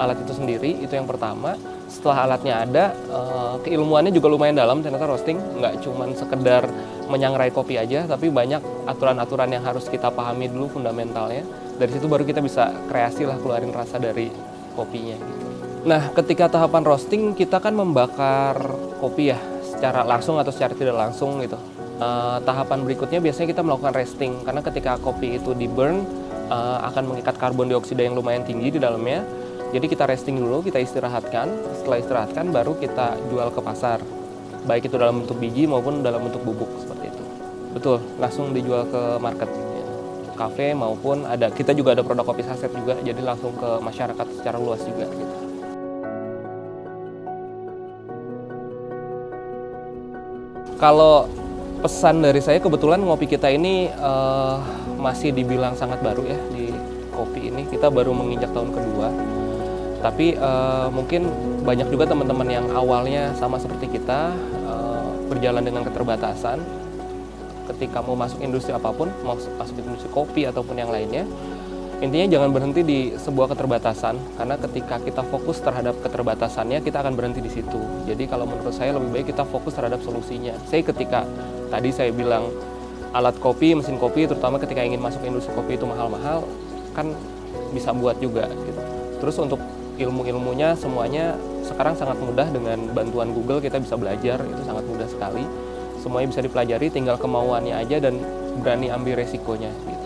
alat itu sendiri, itu yang pertama. Setelah alatnya ada, keilmuannya juga lumayan dalam. Ternyata roasting nggak cuma sekedar menyangrai kopi aja, tapi banyak aturan-aturan yang harus kita pahami dulu fundamentalnya. Dari situ baru kita bisa kreasi lah keluarin rasa dari kopinya. Nah, ketika tahapan roasting kita kan membakar kopi ya, secara langsung atau secara tidak langsung gitu. Tahapan berikutnya biasanya kita melakukan resting, karena ketika kopi itu di-burn akan mengikat karbon dioksida yang lumayan tinggi di dalamnya. Jadi kita resting dulu, kita istirahatkan. Setelah istirahatkan baru kita jual ke pasar, baik itu dalam bentuk biji maupun dalam bentuk bubuk seperti itu. Betul, langsung dijual ke market, kafe maupun ada kita juga ada produk kopi saset juga, jadi langsung ke masyarakat secara luas juga gitu. Kalau pesan dari saya, kebetulan ngopi kita ini masih dibilang sangat baru ya di kopi ini. Kita baru menginjak tahun kedua, tapi mungkin banyak juga teman-teman yang awalnya sama seperti kita, berjalan dengan keterbatasan. Ketika mau masuk industri apapun, mau masuk industri kopi ataupun yang lainnya, intinya jangan berhenti di sebuah keterbatasan, karena ketika kita fokus terhadap keterbatasannya, kita akan berhenti di situ. Jadi kalau menurut saya lebih baik kita fokus terhadap solusinya. Saya ketika tadi saya bilang alat kopi, mesin kopi, terutama ketika ingin masuk industri kopi itu mahal-mahal, kan bisa buat juga gitu. Terus untuk ilmu-ilmunya semuanya sekarang sangat mudah, dengan bantuan Google kita bisa belajar, itu sangat mudah sekali. Semuanya bisa dipelajari, tinggal kemauannya aja dan berani ambil resikonya gitu.